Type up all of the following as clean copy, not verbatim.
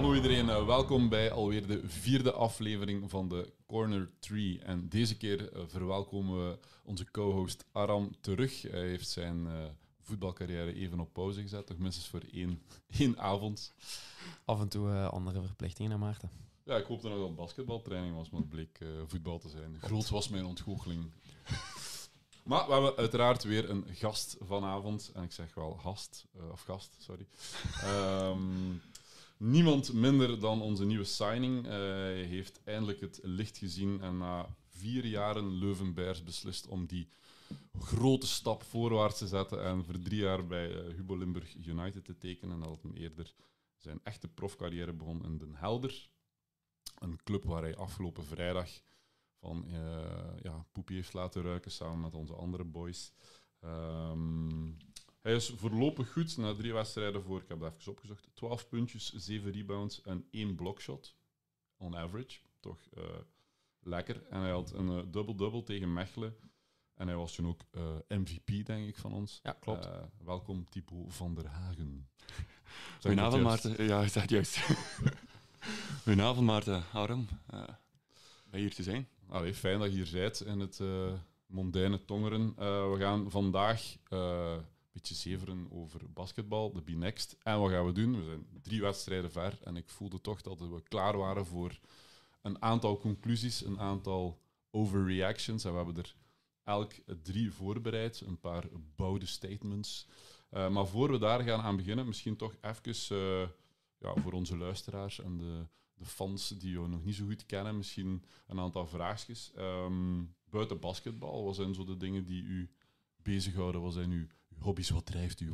Hallo iedereen, welkom bij alweer de vierde aflevering van de Corner 3. En deze keer verwelkomen we onze co-host Aram terug. Hij heeft zijn voetbalcarrière even op pauze gezet, toch minstens voor één avond. Af en toe andere verplichtingen, Maarten. Ja, ik hoopte nog dat het basketbaltraining was, maar het bleek voetbal te zijn. Groot was mijn ontgoocheling. Maar we hebben uiteraard weer een gast vanavond. En ik zeg wel gast, sorry. Niemand minder dan onze nieuwe signing. Hij heeft eindelijk het licht gezien en na 4 jaren Leuven-Beiers beslist om die grote stap voorwaarts te zetten en voor 3 jaar bij Hubo Limburg United te tekenen. En hij had hem eerder zijn echte profcarrière begon in Den Helder. Een club waar hij afgelopen vrijdag van poepie heeft laten ruiken samen met onze andere boys. Hij is voorlopig goed na 3 wedstrijden voor, ik heb dat even opgezocht, 12 puntjes, 7 rebounds en 1 blokshot. On average, toch lekker. En hij had een dubbel-dubbel tegen Mechelen. En hij was toen ook MVP, denk ik, van ons. Ja, klopt. Welkom, Thibault Vanderhaegen. Goedenavond, Maarten. Ja, is dat juist. Goedenavond, Maarten. Aram. Bij hier te zijn. Allee, fijn dat je hier bent in het mondaine Tongeren. We gaan vandaag... een beetje zeveren over basketbal, de BNXT. En wat gaan we doen? We zijn 3 wedstrijden ver en ik voelde toch dat we klaar waren voor een aantal conclusies, een aantal overreactions. En we hebben er elk 3 voorbereid, een paar boude statements. Maar voor we daar gaan aan beginnen, misschien toch even voor onze luisteraars en de fans die we nog niet zo goed kennen, misschien een aantal vraagjes. Buiten basketbal, wat zijn zo de dingen die u bezighouden? Wat zijn uw hobby's, wat drijft u?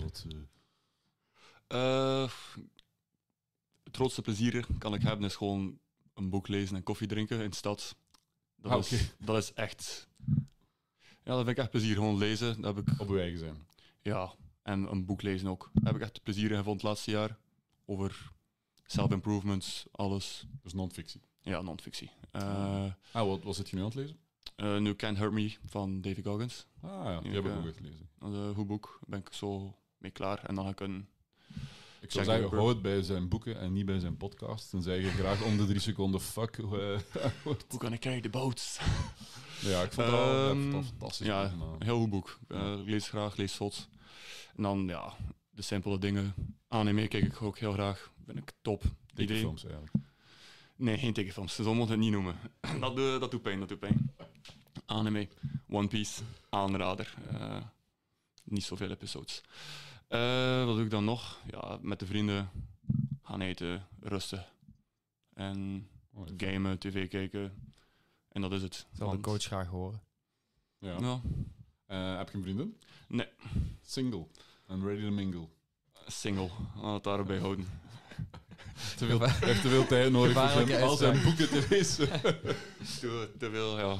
Het grootste plezier kan ik hebben is gewoon een boek lezen en koffie drinken in de stad. Dat is echt... Ja, dat vind ik echt plezier. Gewoon lezen. Dat heb ik... Op uw eigen zijn. Ja, en een boek lezen ook. Daar heb ik echt plezier in gevonden het laatste jaar. Over self-improvements, alles. Dus non-fictie? Ja, non-fictie. Wat zit je nu aan het lezen? Nu Can't Hurt Me van David Goggins. Ah ja, die heb ik ook gelezen. Dat is een goed boek, daar ben ik zo mee klaar. En dan ga ik een... Ik zou zeggen, hou het bij zijn boeken en niet bij zijn podcast. Dan zeg je graag om de 3 seconden, fuck. Hoe kan ik krijgen de boats? Ja, ik vond het wel fantastisch. Ja, een heel goed boek. Lees graag, lees zot. En dan, ja, de simpele dingen. Anime kijk ik ook heel graag. Ben ik top. Tekenfilms eigenlijk. Nee, geen tekenfilms. Zo moet het niet noemen. Dat doet pijn. Anime, One Piece, aanrader. Niet zoveel episodes. Wat doe ik dan nog? Ja, met de vrienden gaan eten, rusten. En gamen, tv kijken. En dat is het. Zal de coach graag horen? Ja. Ja. Heb je een vriendin? Nee. Single. And ready to mingle. Single. Laat het daarbij houden. Te veel tijd nodig voor al zijn boeken te lezen. Te veel, ja.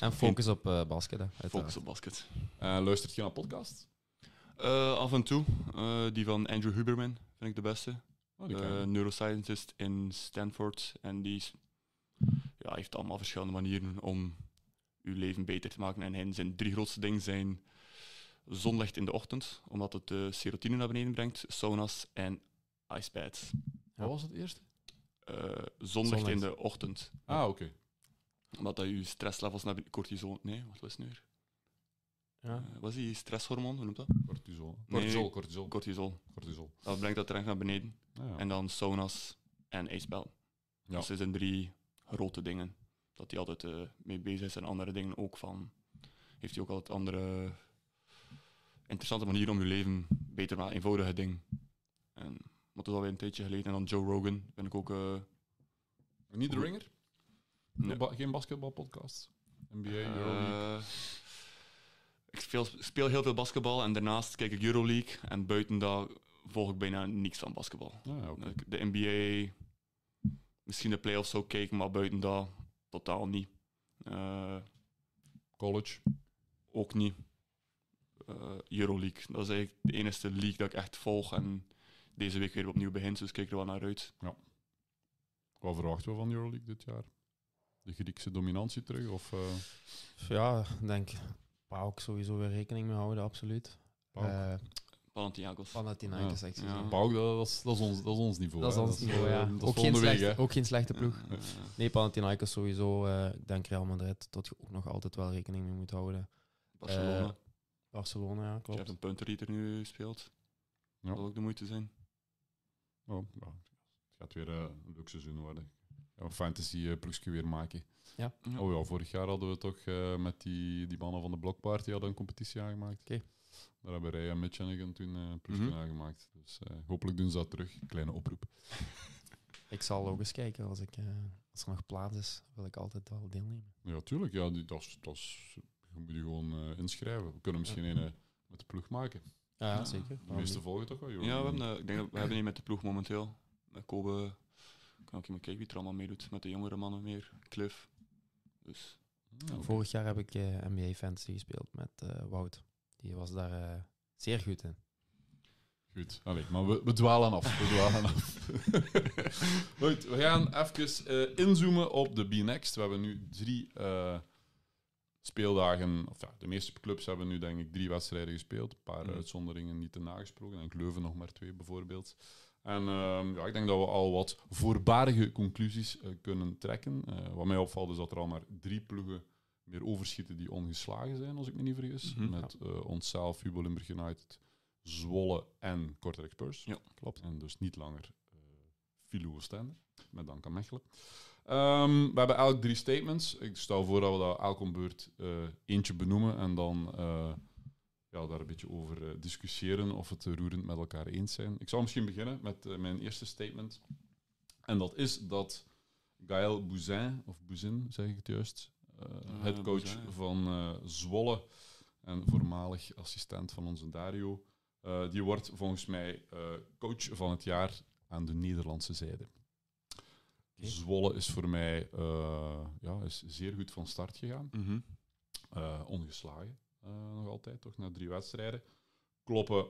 En focus op basket. Focus op basket. Luistert je naar podcasts? Af en toe. Die van Andrew Huberman vind ik de beste. Neuroscientist in Stanford. En die heeft allemaal verschillende manieren om je leven beter te maken. En zijn 3 grootste dingen zijn zonlicht in de ochtend, omdat het de serotonine naar beneden brengt, sauna's en icepads. Wat was het eerste? Zonlicht in de ochtend. Ah, oké. Omdat dat je stresslevels naar cortisol... Nee, wat was het nu weer? Ja. Wat is die stresshormoon? Hoe noemt dat? Cortisol. Dat brengt dat terecht naar beneden. Ah, ja. En dan sauna's en ijsbel. Ja. Dus dat zijn 3 grote dingen. Dat hij altijd mee bezig is en andere dingen ook van... Heeft hij ook altijd andere... Interessante manier om je leven beter maar eenvoudige ding. En dat is alweer een tijdje geleden. En dan Joe Rogan ben ik ook... Niet de Ringer? Nee. Geen basketbalpodcast? NBA, EuroLeague? Ik speel heel veel basketbal en daarnaast kijk ik EuroLeague. En buiten dat volg ik bijna niks van basketbal. Ah, okay. De NBA, misschien de playoffs zou kijken, maar buiten dat totaal niet. College? Ook niet. EuroLeague. Dat is eigenlijk de enige league dat ik echt volg en deze week weer opnieuw begint, dus kijk er wel naar uit. Ja. Wat verwachten we van EuroLeague dit jaar? De Griekse dominantie terug? Ja, ik denk Paok sowieso weer rekening mee houden, absoluut. Paok? Panathinaikos. Panathinaikos, ja. Paok, dat is ons niveau. Dat is ons niveau, ja. Ook geen slechte ploeg. Ja. Nee, Panathinaikos sowieso. Ik denk Real Madrid, dat je ook nog altijd wel rekening mee moet houden. Barcelona. Barcelona, ja, klopt. Je hebt een puntenrieter nu gespeeld. Ja. Dat zal ook de moeite zijn. Oh, ja. Het gaat weer een leuk seizoen worden. Een fantasy-ploegje weer maken. Ja. Oh ja, vorig jaar hadden we toch met die mannen van de Blokparty hadden een competitie aangemaakt. Okay. Daar hebben Rij en Mitch en toen een ploegje aangemaakt. Dus hopelijk doen ze dat terug. Kleine oproep. Ik zal ook eens kijken. Als er nog plaats is, wil ik altijd wel deelnemen. Ja, tuurlijk. Ja, je moet je gewoon inschrijven. We kunnen misschien een met de ploeg maken. Ja, zeker. De meeste volgen toch wel? Ja, we hebben een met de ploeg momenteel. Met Kobe... Ik kan ook even kijken wie er allemaal meedoet met de jongere mannen meer. Cliff. Dus, okay. Vorig jaar heb ik NBA Fantasy gespeeld met Wout. Die was daar zeer goed in. Goed, allee, maar we dwalen af. Goed, we gaan even inzoomen op de BNXT. We hebben nu 3 speeldagen. Of ja, de meeste clubs hebben nu denk ik 3 wedstrijden gespeeld. Een paar uitzonderingen niet te nagesproken. En Leuven nog maar 2 bijvoorbeeld. En ja, ik denk dat we al wat voorbarige conclusies kunnen trekken. Wat mij opvalt is dat er al maar 3 ploegen meer overschieten die ongeslagen zijn, als ik me niet vergis. Met onszelf, Hubo Limburg United, Zwolle en Kortrijk Spurs. Ja, klopt. En dus niet langer filo Oostende, met dank aan Mechelen. We hebben elk 3 statements. Ik stel voor dat we dat elk om beurt eentje benoemen en dan... daar een beetje over discussiëren of het roerend met elkaar eens zijn. Ik zou misschien beginnen met mijn eerste statement. En dat is dat Gaël Bouzin, of Bouzin zeg ik het juist, headcoach van Zwolle en voormalig assistent van onze Dario, die wordt volgens mij coach van het jaar aan de Nederlandse zijde. Okay. Zwolle is voor mij is zeer goed van start gegaan. Mm-hmm. Ongeslagen. Nog altijd, toch? Na 3 wedstrijden. Kloppen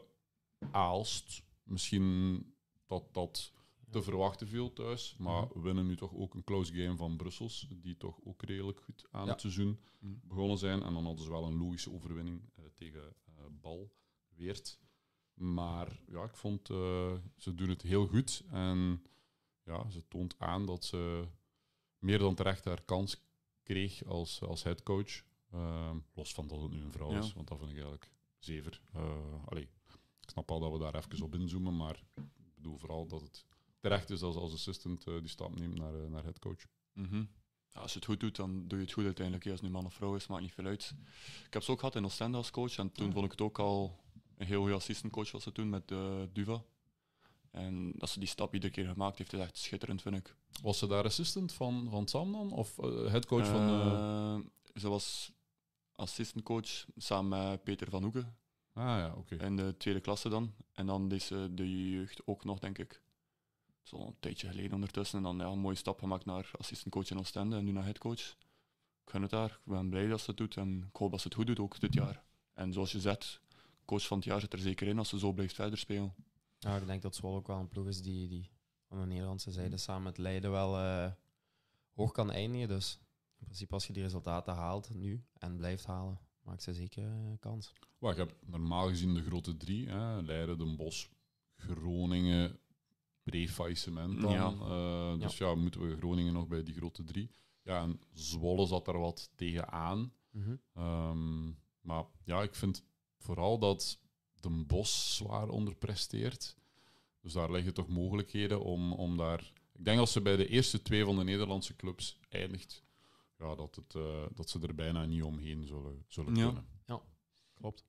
Aalst. Misschien dat te verwachten viel thuis. Maar winnen nu toch ook een close game van Brussels. Die toch ook redelijk goed aan het seizoen begonnen zijn. En dan hadden ze wel een logische overwinning tegen Bal Weert. Maar ja, ik vond... ze doen het heel goed. En ja, ze toont aan dat ze meer dan terecht haar kans kreeg als headcoach. Los van dat het nu een vrouw is, want dat vind ik eigenlijk zever. Ik snap al dat we daar even op inzoomen, maar ik bedoel vooral dat het terecht is als assistant die stap neemt naar headcoach. Mm-hmm. Ja, als je het goed doet, dan doe je het goed uiteindelijk. Als het nu man of vrouw is, maakt niet veel uit. Ik heb ze ook gehad in Oostende als coach en toen vond ik het ook al een heel goede assistantcoach was ze toen met Duva. En dat ze die stap iedere keer gemaakt heeft, is echt schitterend, vind ik. Was ze daar assistant van Sam dan? Of headcoach van... Ze was assistantcoach samen met Peter van Hoeken. Ah ja, oké. Okay. In de 2e klasse dan. En dan deed ze de jeugd ook nog, denk ik. Zo'n tijdje geleden ondertussen. En dan een mooie stap gemaakt naar assistantcoach in Oostende en nu naar headcoach. Ik gun het haar. Ik ben blij dat ze het doet. En ik hoop dat ze het goed doet ook dit jaar. En zoals je zegt, coach van het jaar zit er zeker in als ze zo blijft verder spelen. Ja, ik denk dat Zwolle ook wel een ploeg is die aan de Nederlandse zijde samen met Leiden wel hoog kan eindigen. Dus in principe als je die resultaten haalt nu en blijft halen, maakt ze zeker kans. Well, je hebt normaal gezien de grote 3. Hè? Leiden, Den Bosch, Groningen, pre-faillissement dan. Ja. Dus ja, moeten we Groningen nog bij die grote 3. Ja, en Zwolle zat daar wat tegenaan. Mm-hmm. Maar ja, ik vind vooral dat Den Bosch zwaar onderpresteert. Dus daar liggen toch mogelijkheden om daar... Ik denk als ze bij de eerste 2 van de Nederlandse clubs eindigt... Ja, dat ze er bijna niet omheen zullen kunnen. Ja, klopt.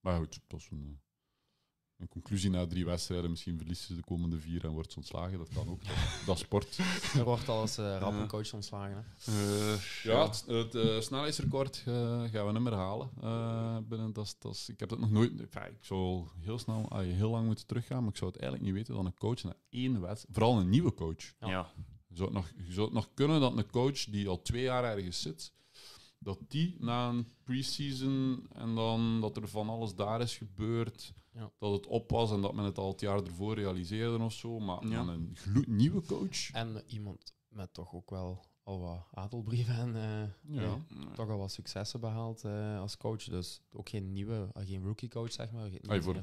Maar goed, dat is een conclusie na 3 wedstrijden. Misschien verliest ze de komende 4 en wordt ze ontslagen. Dat kan ook. Dat is sport. Er wordt al eens rappencoach ontslagen. Hè? Het snelheidsrecord gaan we niet meer halen. Binnen, ik heb dat nog nooit... Ik zou heel lang moeten teruggaan, maar ik zou het eigenlijk niet weten dat een coach na 1 wedstrijd... Vooral een nieuwe coach. Ja. Je zou het nog kunnen dat een coach die al 2 jaar ergens zit, dat die na een pre-season en dan dat er van alles daar is gebeurd, dat het op was en dat men het al het jaar ervoor realiseerde of zo, maar dan een gloednieuwe coach. En iemand met toch ook wel al wat adelbrieven en toch al wat successen behaald als coach. Dus ook geen nieuwe, geen rookie coach, zeg maar.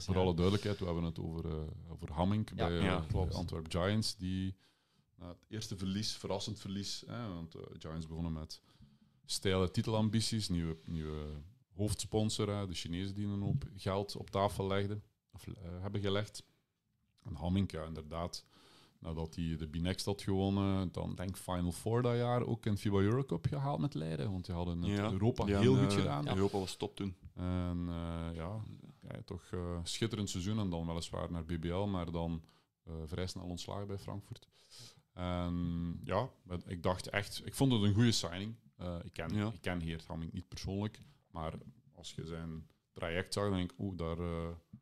Voor alle duidelijkheid, we hebben het over Hammink bij Antwerp Giants, die na het eerste verlies, verrassend verlies, want de Giants begonnen met steile titelambities, nieuwe hoofdsponsor, de Chinezen die een hoop geld op tafel legden, of hebben gelegd. En Hammink, inderdaad, nadat hij de BNXT had gewonnen, dan denk ik Final Four dat jaar ook in FIBA Eurocup gehaald met Leiden, want die hadden Europa heel goed gedaan. Ja. Europa was top toen. En toch schitterend seizoen en dan weliswaar naar BBL, maar dan vrij snel ontslagen bij Frankfurt. En ja, ik dacht echt, ik vond het een goede signing. Ik ken Geert Hammink niet persoonlijk, maar als je zijn traject zag, denk ik, daar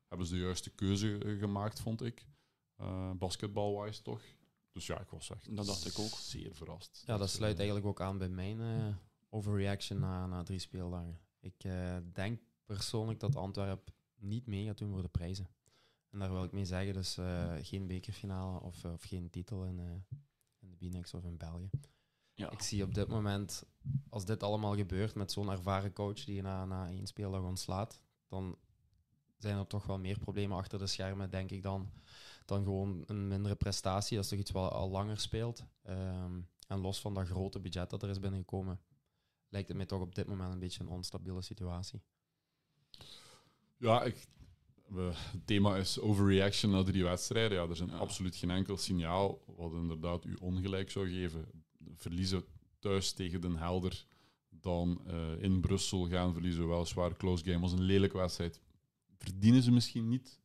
hebben ze de juiste keuze gemaakt, vond ik. Basketbal-wise toch. Dus ja, ik was echt dat dacht ik ook. Zeer verrast. Ja, dat sluit eigenlijk ook aan bij mijn overreaction na 3 speeldagen. Ik denk persoonlijk dat Antwerpen niet mee gaat doen voor de prijzen. En daar wil ik mee zeggen, dus geen bekerfinale of geen titel in de BNX of in België. Ja. Ik zie op dit moment, als dit allemaal gebeurt met zo'n ervaren coach die je na 1 speeldag ontslaat, dan zijn er toch wel meer problemen achter de schermen, denk ik dan gewoon een mindere prestatie. Dat is toch iets wat al langer speelt. En los van dat grote budget dat er is binnengekomen, lijkt het mij toch op dit moment een beetje een onstabiele situatie. Ja, het thema is overreaction naar 3 wedstrijden. Ja, er is absoluut geen enkel signaal wat inderdaad u ongelijk zou geven. Verliezen thuis tegen Den Helder, dan in Brussel gaan verliezen. Weliswaar, close game was een lelijke wedstrijd. Verdienen ze misschien niet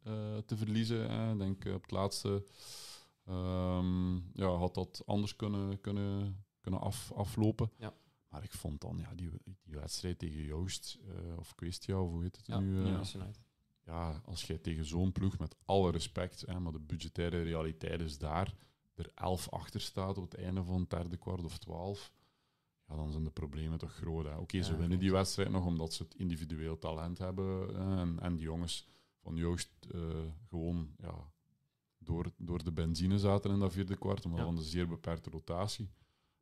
te verliezen. Ik denk op het laatste had dat anders kunnen aflopen. Ja. Maar ik vond dan die wedstrijd tegen Joost of Kwestia, of hoe heet het nu? Ja, als jij tegen zo'n ploeg, met alle respect, maar de budgettaire realiteit is daar, er 11 achter staat op het einde van het derde kwart of 12... Ja, dan zijn de problemen toch groot. Oké, ze winnen die wedstrijd nog omdat ze het individueel talent hebben. En die jongens van Joost gewoon door de benzine zaten in dat vierde kwart. Omdat van een zeer beperkte rotatie.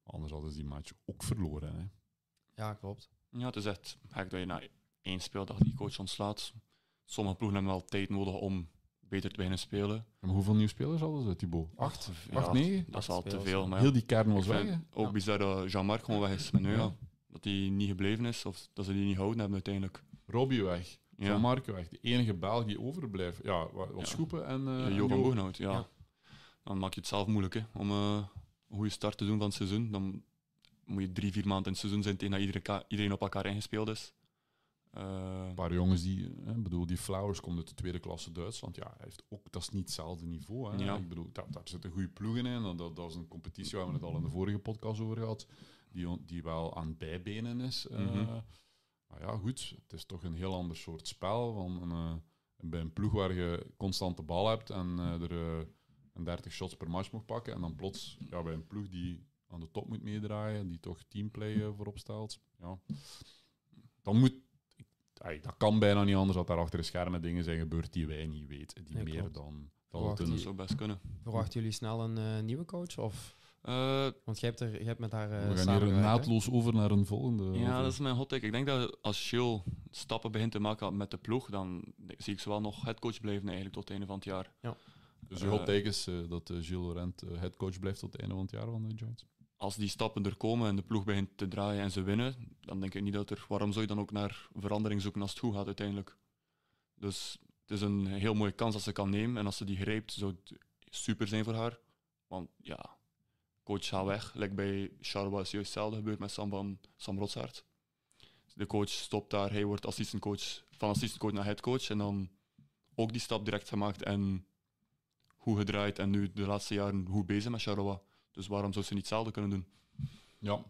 Anders hadden ze die match ook verloren. Hè. Ja, klopt. Ja, het is echt gek dat je na 1 speeldag die coach ontslaat. Sommige ploegen hebben wel tijd nodig om beter te beginnen spelen. Maar hoeveel nieuwe spelers hadden ze, Thibault? 8? 8, 9? Dat is al te veel. Maar heel die kern was weg. Ook bizar dat Jean-Marc gewoon weg is met nu. Ja. Dat hij niet gebleven is, of dat ze die niet gehouden hebben uiteindelijk. Robbie weg, Jean-Marc weg. De enige Belg die overblijft. Ja, wat Schoepen en Jo van Boegenhout, Dan maak je het zelf moeilijk, hè. Om een goede start te doen van het seizoen. Dan moet je 3-4 maanden in het seizoen zijn tegen dat iedereen op elkaar ingespeeld is. Een paar jongens die Flowers komt uit de tweede klasse Duitsland. Ja, hij heeft ook, dat is niet hetzelfde niveau. Hè. Ja. Ik bedoel, daar zitten goede ploegen in. Dat is een competitie waar we het al in de vorige podcast over gehad. Die wel aan het bijbenen is. Maar ja, goed. Het is toch een heel ander soort spel. Bij een ploeg waar je constant de bal hebt en er 30 shots per match mag pakken. En dan plots bij een ploeg die aan de top moet meedraaien, die toch teamplay voorop stelt. Ja. Dan moet... dat kan bijna niet anders dat daar achter de schermen dingen zijn gebeurd die wij niet weten. Die meer dan het een... zou best kunnen. Verwachten jullie snel een nieuwe coach? Of? Want jij hebt met haar we gaan hier naadloos over naar een volgende. Ja, dat is mijn hot take. Ik denk dat als Gilles stappen begint te maken met de ploeg, dan zie ik ze wel nog headcoach blijven eigenlijk tot het einde van het jaar. Ja. Dus je hot take is dat Gilles Laurent headcoach blijft tot het einde van het jaar van de Giants? Als die stappen er komen en de ploeg begint te draaien en ze winnen, dan denk ik niet dat er... Waarom zou je dan ook naar verandering zoeken als het goed gaat uiteindelijk? Dus het is een heel mooie kans dat ze kan nemen. En als ze die grijpt, zou het super zijn voor haar. Want ja, coach gaat weg. Like bij Sharwa is juist hetzelfde gebeurd met Sam Rotsaert. De coach stopt daar, hij wordt assistentcoach, van assistentcoach naar headcoach. En dan ook die stap direct gemaakt en goed gedraaid. En nu de laatste jaren goed bezig met Sharwa. Dus waarom zou ze niet hetzelfde kunnen doen? Ja,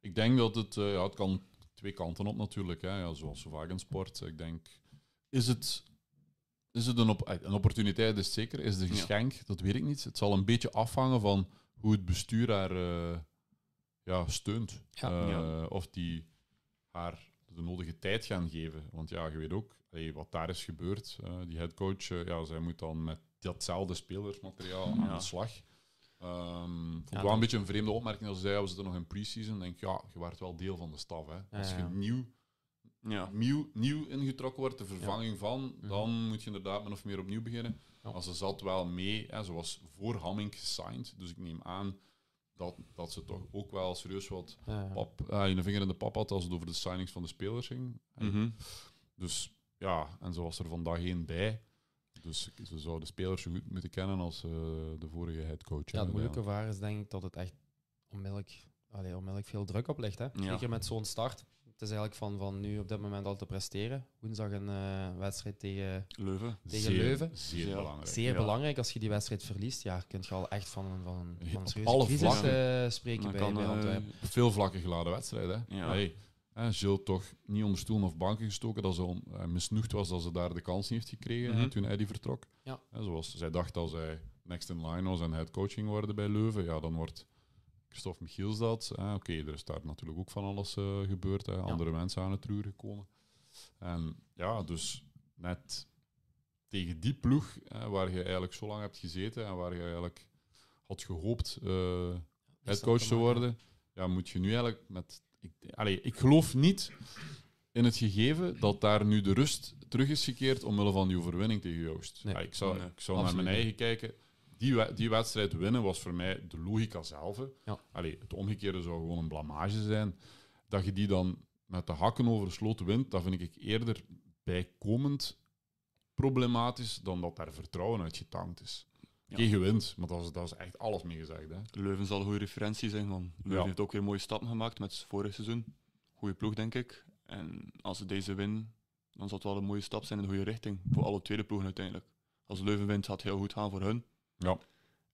ik denk dat het... het kan 2 kanten op natuurlijk. Hè. Ja, zoals zo vaak in sport. Ik denk... Is het een opportuniteit? Is het zeker. Is het een geschenk? Ja. Dat weet ik niet. Het zal een beetje afhangen van hoe het bestuur haar steunt. Ja. Of die haar de nodige tijd gaan geven. Want ja, je weet ook wat daar is gebeurd. Die headcoach, zij moet dan met datzelfde spelersmateriaal aan de slag. Vond wel een beetje een vreemde opmerking als hij zei, we zitten nog in pre-season. Denk ik, ja, je werd wel deel van de staf. Hè. Als je nieuw ingetrokken wordt, de vervanging van, dan moet je inderdaad min of meer opnieuw beginnen. Ja. Maar ze zat wel mee, hè, ze was voor Hammink gesigned, dus ik neem aan dat ze toch ook wel serieus wat een vinger in de pap had als het over de signings van de spelers ging. Mm-hmm. Dus ja, en ze was er vandaag één bij. Dus ze zou de spelers zo goed moeten kennen als de vorige headcoach. Ja, het moeilijke waar is denk ik dat het echt onmiddellijk veel druk op ligt. Hè? Ja. Zeker met zo'n start. Het is eigenlijk van nu op dit moment al te presteren. Woensdag een wedstrijd tegen Leuven. Zeer belangrijk. Zeer belangrijk. Als je die wedstrijd verliest, kun je al echt van een serieuze crisis spreken bij Antwerpen. Veel vlakken geladen wedstrijd. Hè? Ja. Hey. Gilles toch niet onder stoelen of banken gestoken, dat ze misnoegd was dat ze daar de kans niet heeft gekregen toen Eddy vertrok. Ja. Zoals zij dacht dat zij next in line was en headcoaching worden bij Leuven, ja, dan wordt Christophe Michiels dat. Oké, er is daar natuurlijk ook van alles gebeurd. Andere mensen aan het roer gekomen. En ja, dus net tegen die ploeg waar je eigenlijk zo lang hebt gezeten en waar je eigenlijk had gehoopt headcoach te worden, moet je nu eigenlijk met... Ik geloof niet in het gegeven dat daar nu de rust terug is gekeerd omwille van die overwinning tegen Joost. Nee, ik zou naar mijn eigen kijken. Die wedstrijd winnen was voor mij de logica zelf. Ja. Het omgekeerde zou gewoon een blamage zijn. Dat je die dan met de hakken over de sloot wint, dat vind ik eerder bijkomend problematisch dan dat daar vertrouwen uit getankt is. Ja. Je wint, maar dat is echt alles mee gezegd. Hè? Leuven zal een goede referentie zijn. Man. Leuven heeft ook weer een mooie stap gemaakt met vorig seizoen. Goede ploeg, denk ik. En als ze deze winnen, dan zal het wel een mooie stap zijn in de goede richting. Voor alle tweede ploegen uiteindelijk. Als Leuven wint, gaat het heel goed gaan voor hun. Ja.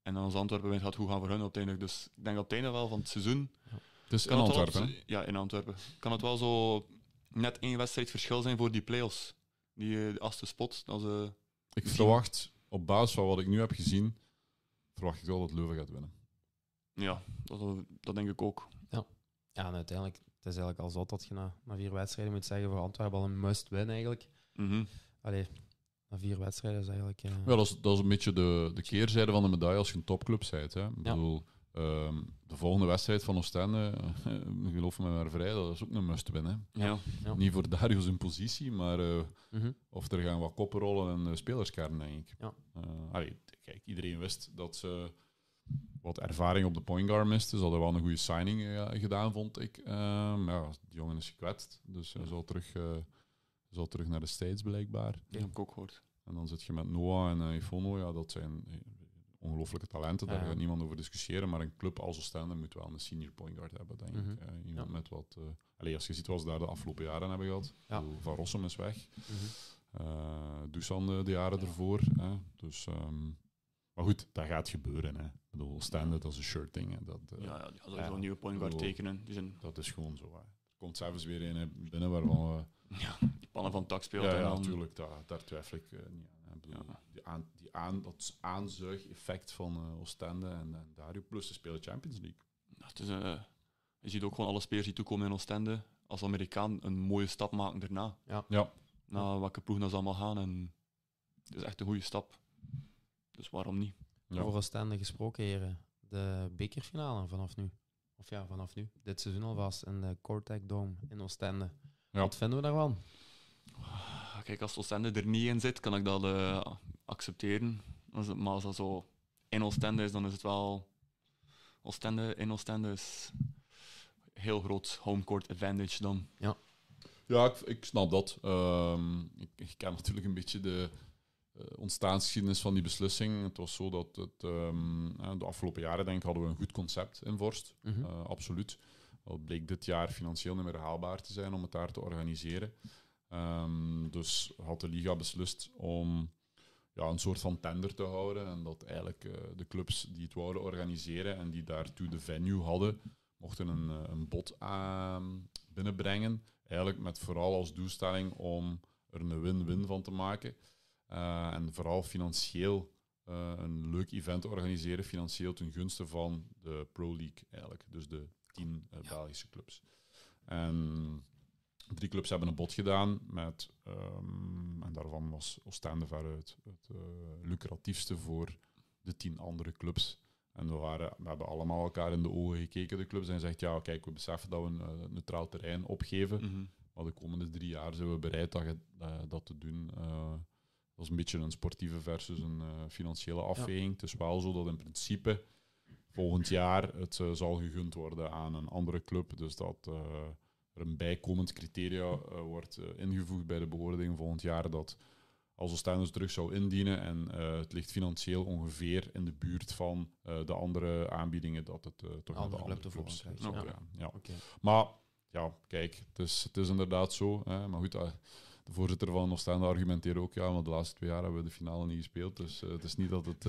En als Antwerpen wint, gaat het goed gaan voor hun uiteindelijk. Dus ik denk op het einde wel van het seizoen... Ja. Dus in Antwerpen? In Antwerpen. Kan het wel zo net één wedstrijd verschil zijn voor die play-offs. Die achtste spot. Dat ze ik verwacht... Op basis van wat ik nu heb gezien, verwacht ik wel dat Leuven gaat winnen. Ja, dat denk ik ook. Ja, en uiteindelijk, het is eigenlijk al zot dat je na 4 wedstrijden moet zeggen voor Antwerpen al een must-win eigenlijk. Mm-hmm. Na 4 wedstrijden is eigenlijk... Dat is een beetje de keerzijde van de medaille als je een topclub bent. Hè. Ik bedoel, de volgende wedstrijd van Oostende, geloof me maar vrij, dat is ook een must-win. Hè. Ja. Ja. Niet voor Dario zijn positie, maar of er gaan wat koppen rollen en spelerskern, denk ik. Ja. Kijk, iedereen wist dat ze wat ervaring op de point guard miste. Ze hadden wel een goede signing gedaan, vond ik. Die jongen is gekwetst, dus hij zal terug naar de States, blijkbaar. Ja, dat heb ik ook gehoord. En dan zit je met Noah en Ifono, dat zijn... ongelooflijke talenten, daar gaat niemand over discussiëren, maar een club als Oostende moet wel een senior point guard hebben, denk ik. Iemand met wat... als je ziet wat ze daar de afgelopen jaren hebben gehad. Ja. Van Rossum is weg. Dusan de jaren ervoor. Dus, maar goed, dat gaat gebeuren. Hè. Ik bedoel, Oostende, dat is een shirt ding. Hè. Die hadden zo'n nieuwe point guard tekenen. Dat is gewoon zo. Hè. Er komt zelfs weer een binnen waarvan we... die pannen van tak speelt. Ja, natuurlijk. Daar twijfel ik niet aan. Dat aanzuig-effect van Oostende en Dario, plus ze spelen Champions League. Je ziet ook gewoon alle spelers die toekomen in Oostende als Amerikaan een mooie stap maken daarna. Ja. Na welke ploeg dat ze allemaal gaan. En het is echt een goede stap. Dus waarom niet? Ja. Over Oostende gesproken, heren. De bekerfinale vanaf nu. Of ja, vanaf nu. Dit seizoen alvast in de Kortrijk Dome in Oostende. Ja. Wat vinden we daarvan? Kijk, als Oostende er niet in zit, kan ik dat accepteren. Maar als dat zo in Oostende is, dan is het wel... Oostende in Oostende is heel groot homecourt advantage dan. Ja, ik snap dat. Ik ken natuurlijk een beetje de ontstaansgeschiedenis van die beslissing. Het was zo dat de afgelopen jaren, denk ik, hadden we een goed concept in Vorst. Absoluut. Dat bleek dit jaar financieel niet meer haalbaar te zijn om het daar te organiseren. Dus had de Liga beslist om een soort van tender te houden en dat eigenlijk de clubs die het wouden organiseren en die daartoe de venue hadden, mochten een bod binnenbrengen. Eigenlijk met vooral als doelstelling om er een win-win van te maken. En vooral financieel een leuk event te organiseren, financieel ten gunste van de Pro League eigenlijk. Dus de 10 Belgische clubs. En... 3 clubs hebben een bod gedaan, met, en daarvan was Oostende veruit het lucratiefste voor de 10 andere clubs. En we hebben allemaal elkaar in de ogen gekeken, de clubs, en gezegd, ja, kijk, we beseffen dat we een neutraal terrein opgeven. Mm-hmm. Maar de komende 3 jaar zijn we bereid dat te doen. Dat is een beetje een sportieve versus een financiële afweging. Ja. Het is wel zo dat in principe volgend jaar het zal gegund worden aan een andere club. Dus dat er een bijkomend criteria wordt ingevoegd bij de beoordeling volgend jaar, dat als Oostende terug zou indienen en het ligt financieel ongeveer in de buurt van de andere aanbiedingen, dat het toch aan de andere clubs krijgt. Ja. Ja. Ja. Okay. Maar ja, kijk, het is inderdaad zo. Hè. Maar goed, de voorzitter van Oostende argumenteerde ook, ja, maar de laatste 2 jaar hebben we de finale niet gespeeld. Dus het is niet dat het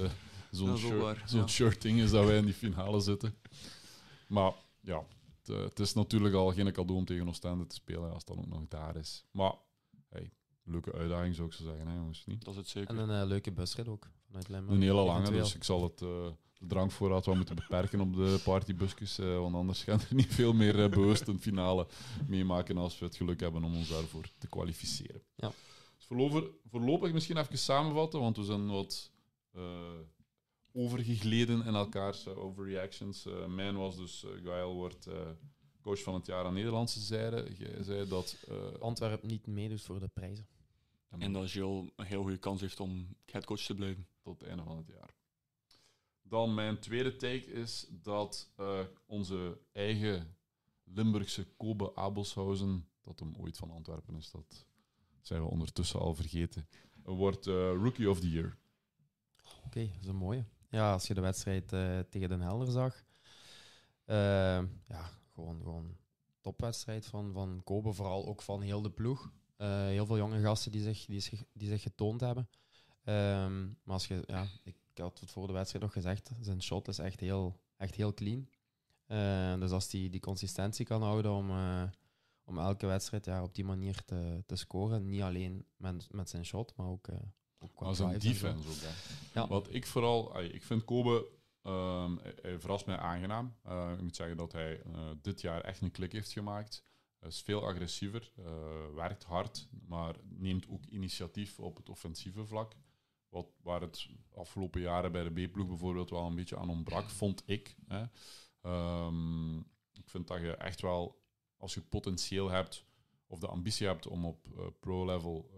zo'n shirting is dat wij in die finale zitten. Maar ja, het is natuurlijk al geen cadeau om tegen Oostende te spelen als het dan ook nog daar is. Maar hey, leuke uitdaging zou ik zo zeggen, hè, jongens. Niet? Dat is het zeker. En een leuke busrit ook vanuit Limburg. Een hele lange, dus ik zal de drankvoorraad wel moeten beperken op de partybusjes, want anders gaan er niet veel meer bewust een finale meemaken als we het geluk hebben om ons daarvoor te kwalificeren. Ja. Dus voorlopig misschien even samenvatten, want we zijn wat overgegleden in elkaars overreactions. Mijn was dus, Gaël wordt coach van het jaar aan Nederlandse zijde. Jij zei dat Antwerp niet meedoet voor de prijzen. En dat Gilles een heel goede kans heeft om headcoach te blijven. Tot het einde van het jaar. Dan mijn tweede take is dat onze eigen Limburgse Kobe Abelshausen, dat hem ooit van Antwerpen is, dat zijn we ondertussen al vergeten, wordt Rookie of the Year. Oké, dat is een mooie. Ja, als je de wedstrijd tegen Den Helder zag, ja, gewoon topwedstrijd van Kobe, vooral ook van heel de ploeg. Heel veel jonge gasten die zich getoond hebben. Maar als je... Ja, ik had het voor de wedstrijd nog gezegd, zijn shot is echt heel clean. Dus als hij die consistentie kan houden om elke wedstrijd op die manier te scoren, niet alleen met zijn shot, maar ook... als een defense ook. Ja. Wat ik vooral... Ik vind Kobe... Hij verrast mij aangenaam. Ik moet zeggen dat hij dit jaar echt een klik heeft gemaakt. Hij is veel agressiever, werkt hard, maar neemt ook initiatief op het offensieve vlak. Waar het afgelopen jaren bij de B-ploeg bijvoorbeeld wel een beetje aan ontbrak, vond ik. Hè. Ik vind dat je echt wel, als je potentieel hebt of de ambitie hebt om op pro-level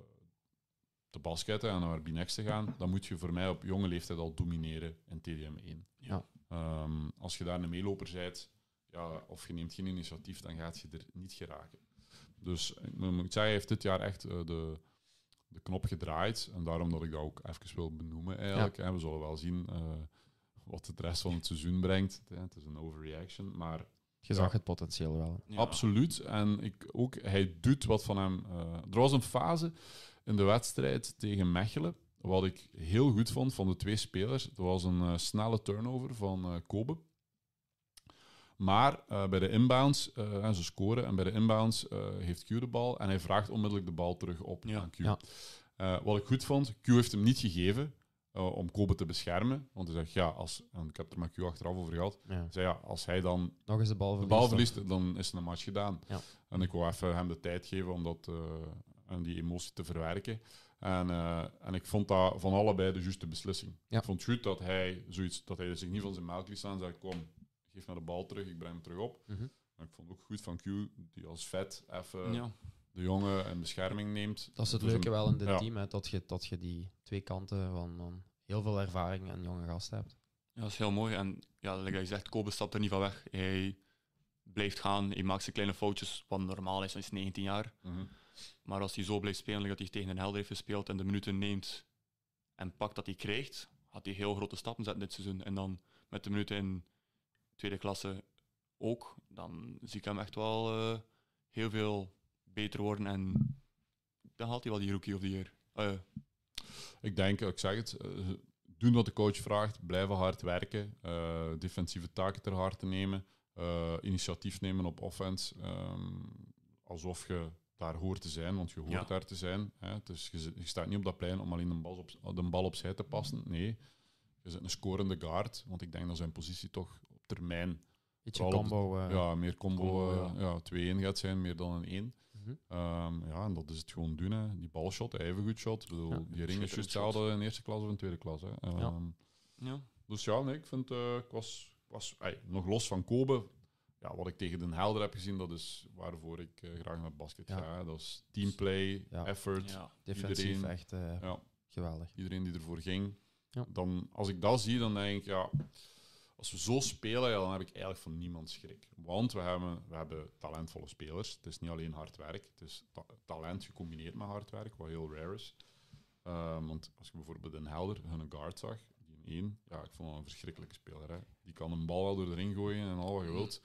te basketten en naar BNXT te gaan, dan moet je voor mij op jonge leeftijd al domineren in TDM1. Ja. Als je daar een meeloper bent, ja, of je neemt geen initiatief, dan gaat je er niet geraken. Dus ik moet zeggen, hij heeft dit jaar echt de knop gedraaid. En daarom dat ik dat ook even wil benoemen eigenlijk. Ja. We zullen wel zien wat het rest van het seizoen brengt. Het is een overreaction, maar... Je zag het potentieel wel. Ja. Absoluut. En hij doet wat van hem... Er was een fase in de wedstrijd tegen Mechelen, wat ik heel goed vond van de twee spelers. Er was een snelle turnover van Kobe. Maar bij de inbounds, ze scoren, en bij de inbounds heeft Q de bal en hij vraagt onmiddellijk de bal terug op aan Q. Ja. Wat ik goed vond, Q heeft hem niet gegeven om Kobe te beschermen. Want hij zegt, ja, en ik heb er met Q achteraf over gehad, als hij dan nog eens de bal verliest, dan is een match gedaan. Ja. En ik wil even hem de tijd geven om die emotie te verwerken. En ik vond dat van allebei de juiste beslissing. Ja. Ik vond het goed dat hij zich niet van zijn melk liet staan en zei, kom... Geef naar de bal terug, ik breng hem terug op. Mm-hmm. Maar ik vond ook goed van Q, die als vet even de jongen in bescherming neemt. Dat is het leuke wel in dit team, hè, dat je die twee kanten van heel veel ervaring en jonge gasten hebt. Ja, dat is heel mooi. En ja, zoals je zegt, Kobe stapt er niet van weg. Hij blijft gaan, hij maakt zijn kleine foutjes, wat normaal is, hij is 19 jaar. Mm-hmm. Maar als hij zo blijft spelen, dat hij tegen Den Helder heeft gespeeld en de minuten neemt en pakt dat hij krijgt, gaat hij heel grote stappen zetten dit seizoen. En dan met de minuten in tweede klasse ook, dan zie ik hem echt wel heel veel beter worden en dan haalt hij wel die Rookie of the Year. Ik denk, ik zeg het, doen wat de coach vraagt, blijven hard werken, defensieve taken ter harte nemen, initiatief nemen op offense, alsof je daar hoort te zijn, want je hoort daar te zijn. Hè. Dus je staat niet op dat plein om alleen de bal opzij te passen, nee. Je bent een scorende guard, want ik denk dat zijn positie toch termijn. Beetje combo. Meer combo. Ja, 2-1 gaat zijn, meer dan een 1. Mm-hmm. En dat is het gewoon doen. Hè. Die balshot, evengoed shot. Ik bedoel, die ringen juist hadden in eerste klas of in tweede klas. Hè. Dus ja, nee, ik vind... Ik was nog los van Kobe... Ja, wat ik tegen Den Helder heb gezien, dat is waarvoor ik graag naar het basket ga. Hè. Dat is teamplay, effort. Ja. Defensief iedereen, echt geweldig. Iedereen die ervoor ging. Ja. Dan, als ik dat zie, dan denk ik, ja, als we zo spelen, ja, dan heb ik eigenlijk van niemand schrik. Want we hebben talentvolle spelers. Het is niet alleen hard werk. Het is talent gecombineerd met hard werk, wat heel rare is. Want als je bijvoorbeeld Den Helder hun guard zag... Ja, ik vond hem een verschrikkelijke speler. Hè. Die kan een bal wel door de ring gooien en al wat je wilt.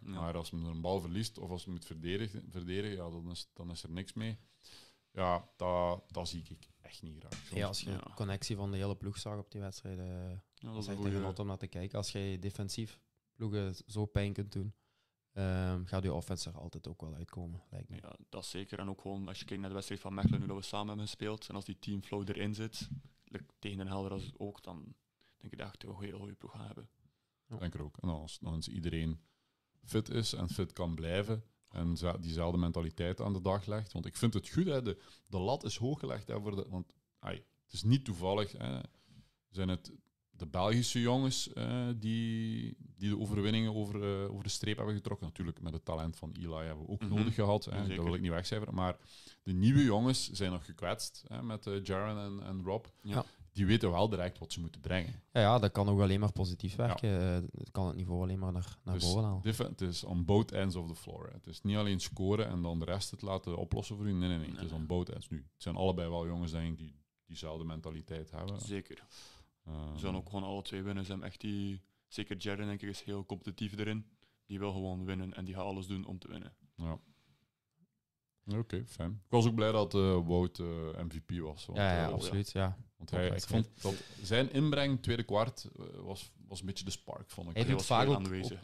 Ja. Maar als men een bal verliest of als men moet verdedigen ja, dan is er niks mee. Ja, dat zie ik echt niet graag. Soms. Ja, als je de connectie van de hele ploeg zag op die wedstrijden, ja, dat is echt een genot om naar te kijken. Als je defensief ploegen zo pijn kunt doen, gaat je offense er altijd ook wel uitkomen, lijkt me. Ja, dat zeker. En ook gewoon als je kijkt naar de wedstrijd van Mechelen, hoe we samen hebben gespeeld, en als die teamflow erin zit, tegen Den Helder als ook, dan denk ik dat we een hele goede ploeg gaan hebben. Ja. Denk er ook. En als iedereen fit is en fit kan blijven en diezelfde mentaliteit aan de dag legt. Want ik vind het goed, hè, de lat is hoog gelegd. Hè, want het is niet toevallig. Hè. Zijn het de Belgische jongens die de overwinningen over de streep hebben getrokken? Natuurlijk, met het talent van Eli hebben we ook nodig gehad. Hè. Dat wil ik niet wegcijferen. Maar de nieuwe jongens zijn nog gekwetst, hè, met Jaron en Rob. Ja. Die weten wel direct wat ze moeten brengen. Ja, dat kan ook alleen maar positief werken. Ja. Het kan het niveau alleen maar naar boven halen. Het is on both ends of the floor. Hè. Het is niet alleen scoren en dan de rest het laten oplossen voor u. Nee. Het is on both ends. Nu, het zijn allebei wel jongens, denk ik, die diezelfde mentaliteit hebben. Zeker. Ze zijn ook gewoon alle twee winnen. Ze hebben echt die... Zeker Jaron, denk ik, is heel competitief erin. Die wil gewoon winnen en die gaat alles doen om te winnen. Ja. Oké, fijn. Ik was ook blij dat Wout MVP was. Want, ja, absoluut. Ja. Want ik vond dat zijn inbreng, tweede kwart, was een beetje de spark, vond ik. Hij doet vaak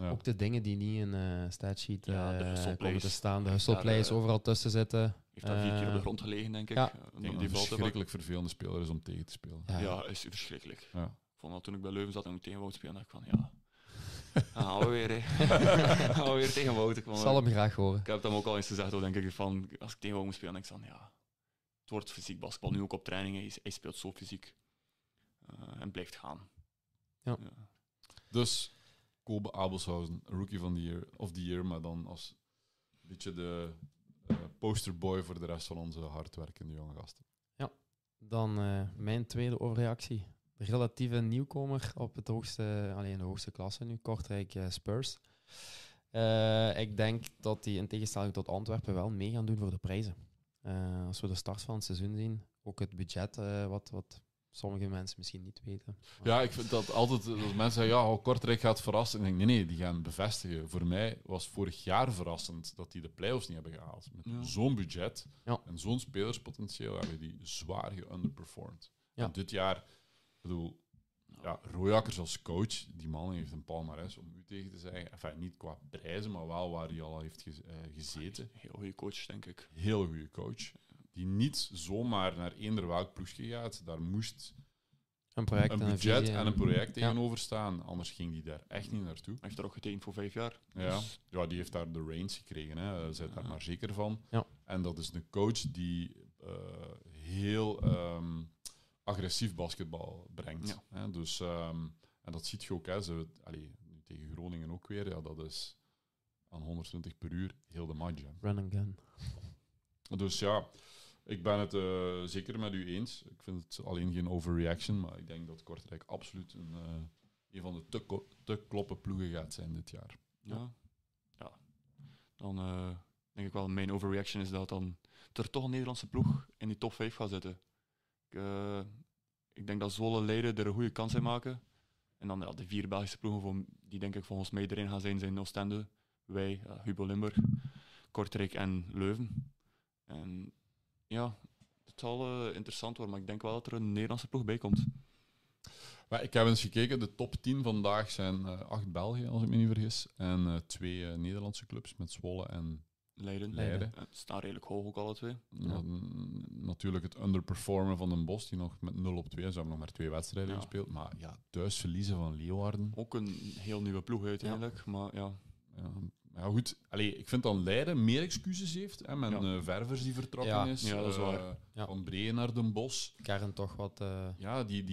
ook de dingen die niet in statsheet komen te staan. De hustleplays, overal tussen zitten. Heeft daar 4 keer op de grond gelegen, denk ik. Ja. Ik denk die een verschrikkelijk vervelende speler is om tegen te spelen. Ja, is verschrikkelijk. Ja. Ik vond dat toen ik bij Leuven zat en ik tegen Wout speelde, dacht ik van ja... Gaan we weer tegen Wout. Ik zal hem graag horen. Ik heb hem ook al eens gezegd, denk ik, van, als ik tegen Wout moet spelen, denk ik van ja... Het wordt fysiek basketbal, nu ook op trainingen. Hij speelt zo fysiek en blijft gaan. Ja. Dus Kobe Abelshausen, rookie of the year, maar dan als een beetje de posterboy voor de rest van onze hardwerkende jonge gasten. Ja, dan mijn tweede overreactie. De relatieve nieuwkomer op de hoogste klasse nu, Kortrijk Spurs. Ik denk dat die in tegenstelling tot Antwerpen wel mee gaan doen voor de prijzen. Als we de start van het seizoen zien, ook het budget, wat sommige mensen misschien niet weten. Ja, ik vind dat altijd, als mensen zeggen, Kortrijk gaat verrassen. En ik denk, nee, die gaan bevestigen. Voor mij was vorig jaar verrassend dat die de play-offs niet hebben gehaald. Met zo'n budget en zo'n spelerspotentieel hebben die zwaar geunderperformed. Ja. En dit jaar, ik bedoel, Rooijakkers als coach, die man heeft een palmares, om u tegen te zeggen. Enfin, niet qua prijzen, maar wel waar hij al heeft gezeten. Heel goede coach, denk ik. Heel goede coach. Die niet zomaar naar eender welk ploegje gaat. Daar moest een budget en een project tegenover staan. Anders ging die daar echt niet naartoe. Hij heeft er ook getekend voor 5 jaar. Dus. Ja, die heeft daar de reins gekregen. Hij zit daar maar zeker van. Ja. En dat is een coach die heel... agressief basketbal brengt. Ja. Hè? Dus, en dat ziet je ook. Hè? Nu tegen Groningen ook weer. Ja, dat is aan 120 per uur heel de match. Hè? Run and gun. Dus ja, ik ben het zeker met u eens. Ik vind het alleen geen overreaction, maar ik denk dat Kortrijk absoluut een van de te kloppen ploegen gaat zijn dit jaar. Ja. Dan denk ik wel, mijn overreaction is dat dan er toch een Nederlandse ploeg in die top 5 gaat zitten. Ik denk dat Zwolle, Leiden er een goede kans in maken. En dan de 4 Belgische ploegen die denk ik volgens mij erin gaan zijn Oostende, wij, Hubo Limburg, Kortrijk en Leuven. En ja, het zal interessant worden, maar ik denk wel dat er een Nederlandse ploeg bij komt. Maar ik heb eens gekeken, de top 10 vandaag zijn 8 België, als ik me niet vergis, en 2 Nederlandse clubs met Zwolle en... Leiden. Het staan redelijk hoog ook alle twee. Ja. Natuurlijk het underperformen van Den Bosch, die nog met 0-2 is. Ze hebben nog maar 2 wedstrijden gespeeld. Maar thuis verliezen van Leeuwarden. Ook een heel nieuwe ploeg uiteindelijk. Ja. Maar ja, goed. Ik vind dat Leiden meer excuses heeft. Hè, met Ververs die vertrokken is. Ja, dat is waar. Van Bree naar Den Bosch. Kern toch wat... Ja, die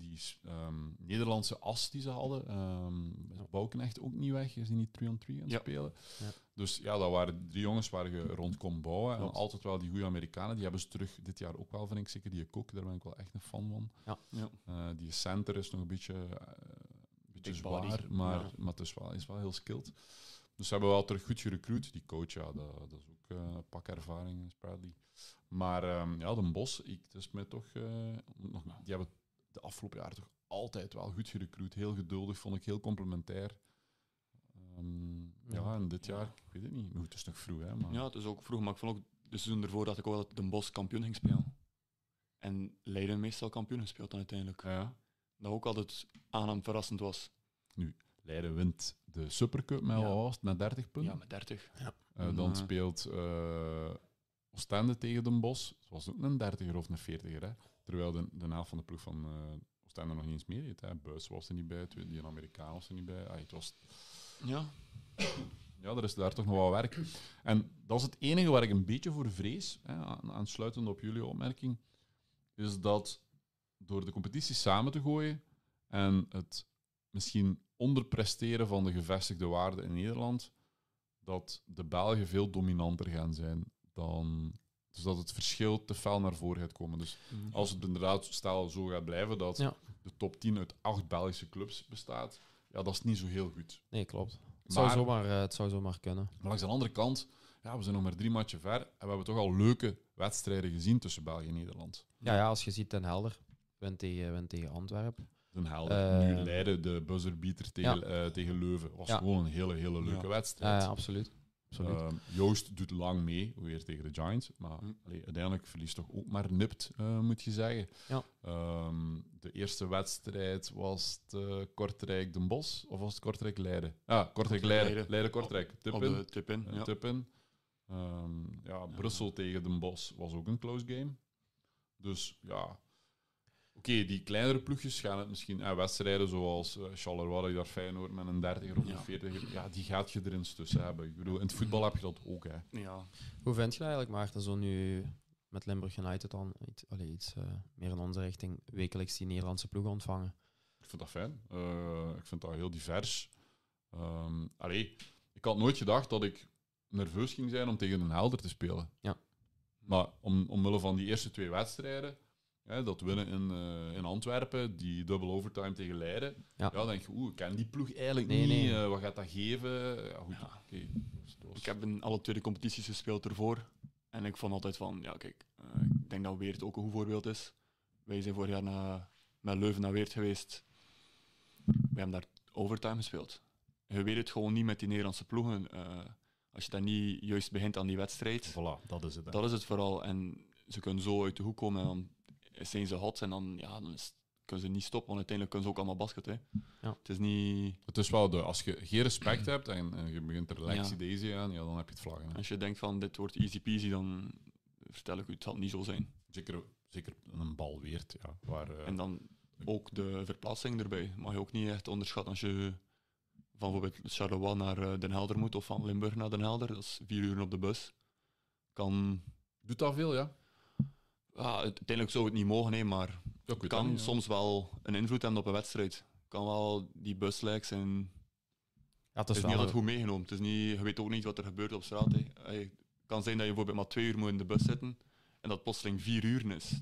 die Nederlandse as die ze hadden. Bouwknecht ook niet weg, is die niet 3-on-3 gaan spelen. Ja. Dus ja, dat waren drie jongens waar je rond kon bouwen. En altijd wel die goede Amerikanen, die hebben ze terug dit jaar ook wel, vind ik zeker. Die Kok, daar ben ik wel echt een fan van. Ja. Ja. Die center is nog een beetje zwaar, maar het is wel heel skilled. Dus ze hebben wel terug goed gerecruit. Die coach, ja, dat is ook pak ervaring, Spradley. Maar Den Bosch, die hebben de afgelopen jaar toch altijd wel goed gerecruit. Heel geduldig, vond ik heel complimentair. En dit jaar, ik weet het niet. Maar goed, het is nog vroeg, hè. Maar... Ja, het is ook vroeg, maar ik vond ook de seizoen ervoor dat ik ook dat Den Bosch kampioen ging spelen. En Leiden meestal kampioen gespeeld dan uiteindelijk. Ja. Dat ook altijd aangenaam verrassend was. Nu... Leiden wint de Supercup met Aalst met 30 punten. Ja, met 30. Ja. Dan speelt Oostende tegen Den Bosch. Het was ook een 30er of een 40er. Hè? Terwijl de helft van de ploeg van Oostende nog niet eens meer deed. Hè? Buis was er niet bij, die Amerikaan was er niet bij. Het was... Ja, er is daar toch nog wel werk. En dat is het enige waar ik een beetje voor vrees, hè, aansluitend op jullie opmerking, is dat door de competitie samen te gooien en het misschien... onderpresteren van de gevestigde waarden in Nederland, dat de Belgen veel dominanter gaan zijn dan... Dus dat het verschil te fel naar voren gaat komen. Dus als het inderdaad zo gaat blijven dat de top 10 uit 8 Belgische clubs bestaat, ja, dat is niet zo heel goed. Nee, klopt. Het zou zomaar kunnen. Maar langs de andere kant, we zijn nog maar 3 matchen ver en we hebben toch al leuke wedstrijden gezien tussen België en Nederland. Ja, als je ziet Den Helder wint tegen Antwerpen. Den Helder, nu Leiden, de buzzerbeater tegen Leuven. Was gewoon een hele leuke wedstrijd. Absoluut. Joost doet lang mee, weer tegen de Giants. Maar uiteindelijk verliest toch ook maar nipt, moet je zeggen. Ja. De eerste wedstrijd was het Kortrijk-Den Bosch, of was het Kortrijk-Leiden? Ja, Kortrijk-Leiden. Leiden-Kortrijk. Tip in. Brussel tegen Den Bosch was ook een close game. Dus ja... Oké, die kleinere ploegjes gaan het misschien... wedstrijden zoals Charleroi, die daar Feyenoord met een 30er of een 40er... Ja, die gaat je erin tussen hebben. Ik bedoel, in het voetbal heb je dat ook, hè. Ja. Hoe vind je dat eigenlijk, Maarten, zo nu met Limburg United dan iets meer in onze richting wekelijks die Nederlandse ploegen ontvangen? Ik vind dat fijn. Ik vind dat heel divers. Ik had nooit gedacht dat ik nerveus ging zijn om tegen een Helder te spelen. Ja. Maar omwille van die eerste 2 wedstrijden... dat winnen in Antwerpen, die double overtime tegen Leiden. Ja, dan denk je, ik ken die ploeg eigenlijk niet. Nee. Wat gaat dat geven? Ja, goed. Ja. Okay. Ik heb in alle 2 competities gespeeld ervoor. En ik vond altijd van, ik denk dat Weert ook een goed voorbeeld is. Wij zijn vorig jaar met Leuven naar Weert geweest. We hebben daar overtime gespeeld. Je weet het gewoon niet met die Nederlandse ploegen. Als je dan niet juist begint aan die wedstrijd. Voilà, dat is het. Hè. Dat is het vooral. En ze kunnen zo uit de hoek komen en dan... zijn ze hot en dan kunnen ze niet stoppen, want uiteindelijk kunnen ze ook allemaal basket. Hè. Ja. Het is niet... Het is wel als je geen respect hebt en je begint er relaxie daisy aan, dan heb je het vlaggen. Als je denkt van dit wordt easy peasy, dan vertel ik u, het zal niet zo zijn. Zeker een Bal Weert. Ja, en dan ook de verplaatsing erbij. Mag je ook niet echt onderschatten als je van bijvoorbeeld Charleroi naar Den Helder moet, of van Limburg naar Den Helder, dat is 4 uur op de bus. Doet dat veel, ja? Ja, uiteindelijk zou het niet mogen, maar het kan soms wel een invloed hebben op een wedstrijd. Kan wel die buslijks en... Ja, het is niet altijd goed meegenomen. Het is niet, je weet ook niet wat er gebeurt op straat. Hè. Het kan zijn dat je bijvoorbeeld maar 2 uur moet in de bus zitten en dat plotseling 4 uur is.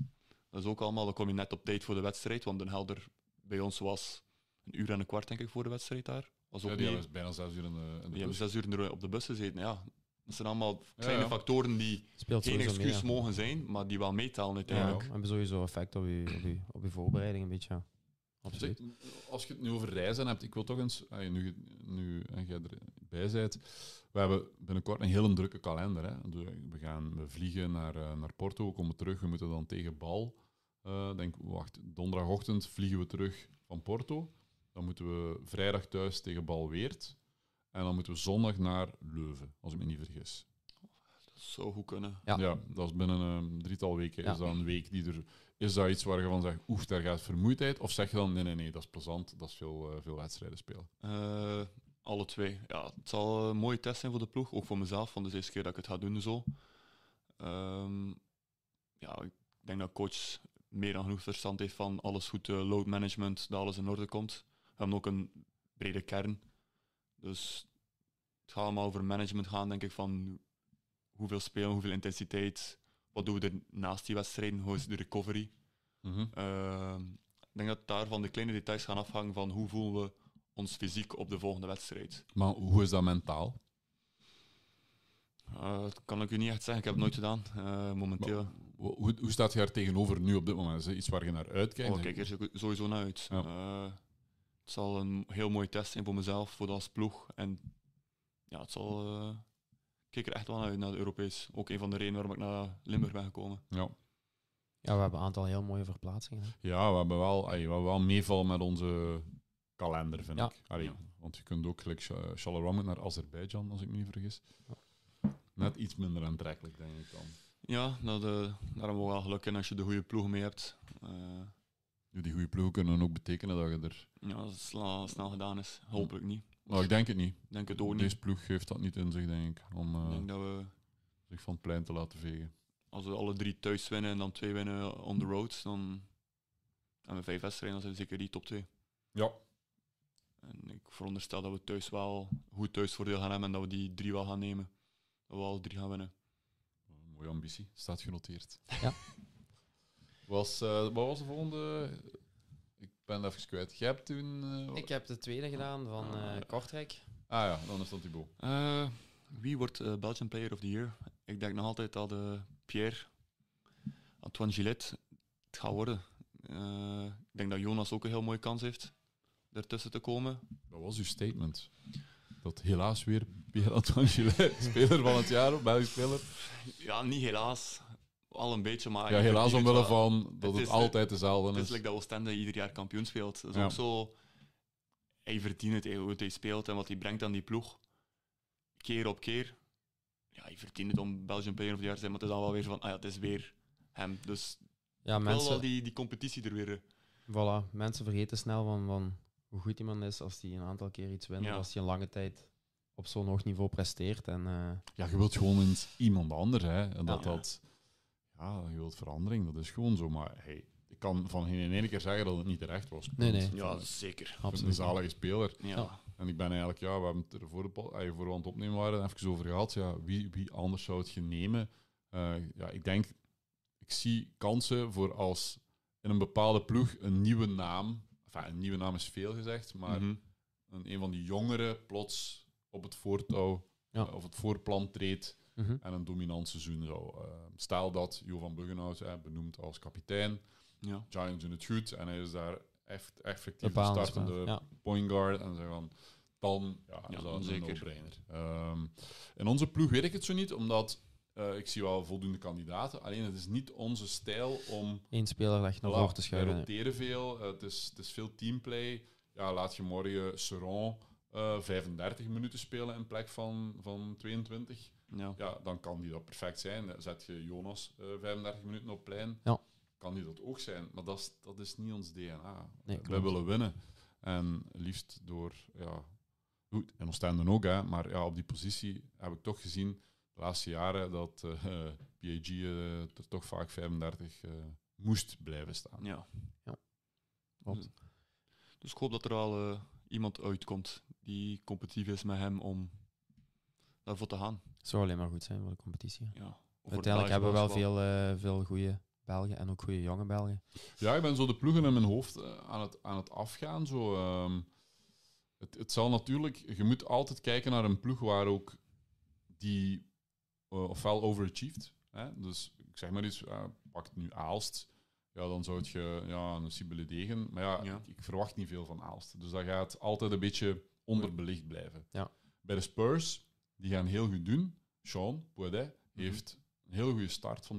Dat is ook allemaal, dan kom je net op tijd voor de wedstrijd, want Den Helder bij ons was 1 uur en een kwart denk ik voor de wedstrijd daar. Die hebben bijna 6 uur in de bus. Die hebben 6 uur op de bus gezeten, ja. Dat zijn allemaal kleine factoren die geen excuus mogen zijn, maar die wel meetalen uiteindelijk. Ja, we hebben sowieso effect op je voorbereiding een beetje. Absoluut. Zeg, als je het nu over reizen hebt, ik wil toch eens, nu jij erbij bent, we hebben binnenkort een hele drukke kalender. Hè. We vliegen naar Porto, we komen terug, we moeten dan tegen Bal. Donderdagochtend vliegen we terug van Porto. Dan moeten we vrijdag thuis tegen Bal Weert. En dan moeten we zondag naar Leuven, als ik me niet vergis. Dat zou goed kunnen. Ja, dat is binnen een 3-tal weken. Is dat een week die er... Is dat iets waar je van zegt, daar gaat vermoeidheid? Of zeg je dan, nee, dat is plezant, dat is veel wedstrijden spelen? Alle 2. Ja, het zal een mooie test zijn voor de ploeg, ook voor mezelf, van de eerste keer dat ik het ga doen. Ik denk dat coach meer dan genoeg verstand heeft van alles goed load management, dat alles in orde komt. We hebben ook een brede kern. Dus het gaat allemaal over management gaan, denk ik, van hoeveel spelen, hoeveel intensiteit, wat doen we er naast die wedstrijden, hoe is de recovery. Mm-hmm. Ik denk dat daarvan de kleine details gaan afhangen van hoe voelen we ons fysiek op de volgende wedstrijd. Maar hoe is dat mentaal? Dat kan ik u niet echt zeggen, ik heb het nooit gedaan, momenteel. Maar, hoe staat je daar tegenover nu op dit moment? Is het iets waar je naar uitkijkt? Ik kijk er sowieso naar uit. Ja. Het zal een heel mooie test zijn voor mezelf, voor dat als ploeg. En ja, het zal... ik kijk er echt wel naar uit, naar het Europees. Ook een van de redenen waarom ik naar Limburg ben gekomen. Ja. Ja, we hebben een aantal heel mooie verplaatsingen. Hè? Ja, we hebben wel meeval met onze kalender, vind ik. Allee, ja. Want je kunt ook gelijk Charleroi naar Azerbeidzjan, als ik me niet vergis. Net iets minder aantrekkelijk, denk ik dan. Ja, daar hebben we wel geluk in als je de goede ploeg mee hebt. Die goede ploeg kunnen ook betekenen dat je er... Ja, dat het snel gedaan is. Hopelijk niet. Maar ik denk het niet. Denk het ook niet. Deze ploeg heeft dat niet in zich, denk ik. Om denk dat we... zich van het plein te laten vegen. Als we alle 3 thuis winnen en dan 2 winnen on the road, dan hebben we 5 wedstrijden, dan zijn we zeker die top 2. Ja. En ik veronderstel dat we thuis wel goed thuisvoordeel gaan hebben en dat we die 3 wel gaan nemen. Dat we al 3 gaan winnen. Mooie ambitie, staat genoteerd. Ja. Wat was de volgende? Ik ben even kwijt. Jij hebt toen... ik heb de tweede gedaan van Kortrijk. Ah ja, dan is dat Thibault. Wie wordt Belgian Player of the Year? Ik denk nog altijd dat Pierre, Antoine Gillet, het gaat worden. Ik denk dat Jonas ook een heel mooie kans heeft ertussen te komen. Dat was uw statement. Dat helaas weer Pierre Antoine Gillet, speler van het jaar, Belgisch speler. Ja, niet helaas. Al een beetje, maar... Ja, helaas omwille van dat het altijd dezelfde is. Het is like dat Oostende ieder jaar kampioen speelt. Dat is ook zo... Hij verdient het, hoe hij speelt en wat hij brengt aan die ploeg. Keer op keer. Ja, hij verdient het om Belgian Player of the Year te zijn, maar het is dan wel weer van, het is weer hem. Dus ja, mensen... wel die competitie er weer... Voilà, mensen vergeten snel van hoe goed iemand is als hij een aantal keer iets wint, of als hij een lange tijd op zo'n hoog niveau presteert. En, ja, je wilt gewoon eens iemand anders, hè. En je wilt verandering, dat is gewoon zo. Maar hey, ik kan van geen ene keer zeggen dat het niet terecht was. Nee. Ja, zeker. Absoluut. Een zalige speler. Ja. En ik ben eigenlijk, we hebben het er voor we aan het opnemen waren, even over gehad. Ja, wie anders zou het gaan nemen? Ik denk, ik zie kansen voor als in een bepaalde ploeg een nieuwe naam, enfin, een nieuwe naam is veel gezegd, maar een van die jongeren plots op het voortouw of het voorplan treedt. En een dominant seizoen zou. Stel dat Jo van Buggenhout benoemd als kapitein. Ja. Giants doen het goed en hij is daar echt effectief de startende point guard. En ze gaan dat is een no-brainer. In onze ploeg weet ik het zo niet, omdat ik zie wel voldoende kandidaten. Alleen het is niet onze stijl om... Eén speler echt naar voren te schuiven. We roteren veel, het is veel teamplay. Ja, laat je morgen Seron 35 minuten spelen in plek van 22... Ja, dan kan die dat perfect zijn. Zet je Jonas 35 minuten op plein, kan die dat ook zijn. Maar dat is niet ons DNA. Nee, wij willen winnen. En liefst door... Ja, goed, en Oostende ook, hè, maar op die positie heb ik toch gezien de laatste jaren dat PAG er toch vaak 35 moest blijven staan. Ja. Dus ik hoop dat er al iemand uitkomt die competitief is met hem om daarvoor te gaan. Het zou alleen maar goed zijn voor de competitie. Ja. Uiteindelijk hebben we wel veel goede Belgen en ook goede jonge Belgen. Ja, ik ben zo de ploegen in mijn hoofd aan het afgaan. Zo, het zal natuurlijk... Je moet altijd kijken naar een ploeg waar ook die ofwel overachieved. Hè? Dus ik zeg maar iets, pakt nu Aalst. Ja, dan zou je een Sibylle Degen. Maar ik verwacht niet veel van Aalst. Dus dat gaat altijd een beetje onderbelicht blijven. Ja. Bij de Spurs... Die gaan heel goed doen. Sean Poudet heeft een heel goede start van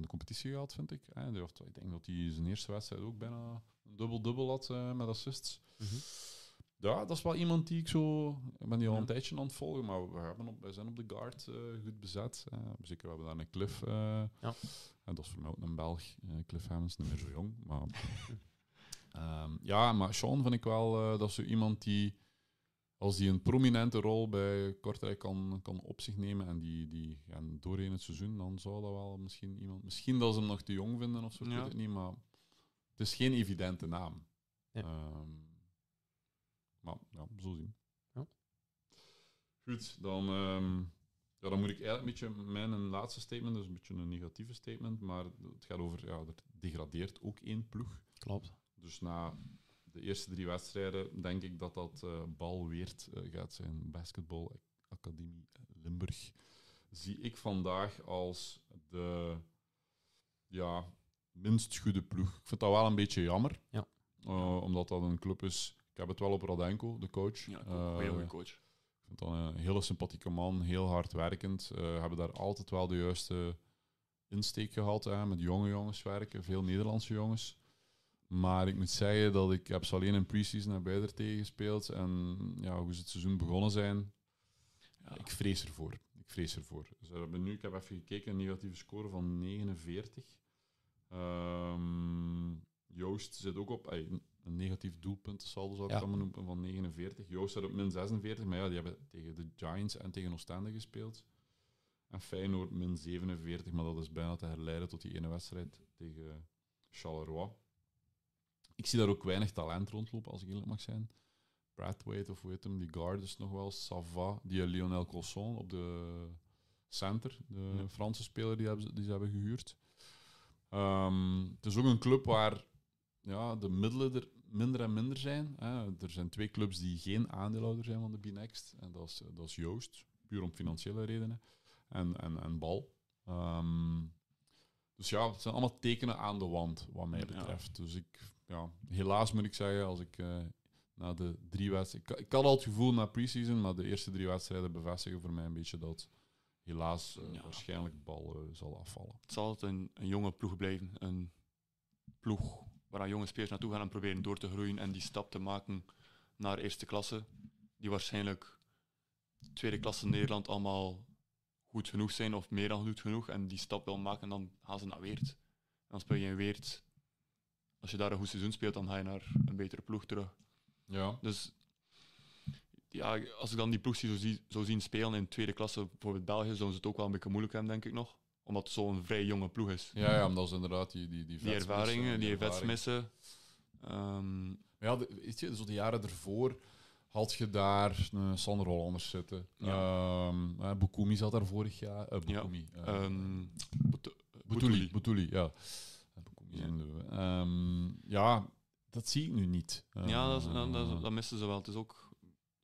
de competitie gehad, vind ik. Ik denk dat hij zijn eerste wedstrijd ook bijna een dubbel-dubbel had met assists. Mm-hmm. Ja, dat is wel iemand die ik ben die al een tijdje aan het volgen, maar wij zijn op de guard goed bezet. Zeker, we hebben daar een Cliff. En dat is voor mij ook een Belg. Cliff Hammonds, niet meer zo jong. Maar, maar Sean vind ik wel, dat is zo iemand die... als hij een prominente rol bij Kortrijk kan op zich nemen en die gaan doorheen het seizoen, dan zou dat wel misschien iemand... Misschien dat ze hem nog te jong vinden of zo, weet ik niet, maar het is geen evidente naam. Ja. Maar ja, zo zien. Ja. Goed, dan moet ik eigenlijk een beetje mijn laatste statement, dus een beetje een negatieve statement, maar het gaat over, ja, er degradeert ook één ploeg. Klopt. Dus na de eerste 3 wedstrijden denk ik dat Bal Weert gaat zijn. Basketball Academie Limburg zie ik vandaag als de minst goede ploeg. Ik vind dat wel een beetje jammer, omdat dat een club is. Ik heb het wel op Radenko, de coach. Ja, een goede coach. Ik vind dat een hele sympathieke man, heel hardwerkend. Hebben daar altijd wel de juiste insteek gehad, met jonge jongens werken, veel Nederlandse jongens. Maar ik moet zeggen dat ik heb ze alleen in pre-season en bijder tegen gespeeld. En ja, hoe ze het seizoen begonnen zijn, ik vrees ervoor. Dus ik heb even gekeken, een negatieve score van 49. Joost zit ook op... een negatief doelpunt, saldo zou ik dat maar noemen, van 49. Joost zit op min 46, maar ja, die hebben tegen de Giants en tegen Oostende gespeeld. En Feyenoord min 47, maar dat is bijna te herleiden tot die ene wedstrijd tegen Charleroi. Ik zie daar ook weinig talent rondlopen, als ik eerlijk mag zijn. Brathwaite of weet hem, die guard is nog wel, Sava, die Lionel Cosson op de center, de Franse speler die ze hebben gehuurd. Het is ook een club waar de middelen er minder en minder zijn. Er zijn 2 clubs die geen aandeelhouder zijn van de BNXT. En dat is Joost, puur om financiële redenen. En Bal. Dus ja, het zijn allemaal tekenen aan de wand, wat mij betreft. Dus helaas moet ik zeggen, als ik na de 3 wedstrijden... Ik had al het gevoel na pre-season, maar de eerste 3 wedstrijden bevestigen voor mij een beetje dat helaas waarschijnlijk Bal zal afvallen. Het zal altijd een jonge ploeg blijven. Een ploeg waar jonge spelers naartoe gaan en proberen door te groeien en die stap te maken naar eerste klasse, die waarschijnlijk tweede klasse in Nederland allemaal goed genoeg zijn of meer dan goed genoeg en die stap wil maken en dan gaan ze naar Weert. En dan speel je in Weert. Als je daar een goed seizoen speelt, dan ga je naar een betere ploeg terug. Ja. Dus als ik dan die ploeg zou zien spelen in tweede klasse, bijvoorbeeld België, zouden ze het ook wel een beetje moeilijk hebben, denk ik nog. Omdat het zo'n vrij jonge ploeg is. Ja, omdat ze inderdaad die ervaringen, die vetsmissen. Weet je, zo de jaren ervoor had je daar Sander Hollanders zitten. Ja. Boukoumy zat daar vorig jaar. Boutouly, ja. Dat zie ik nu niet. Dat missen ze wel. Het is ook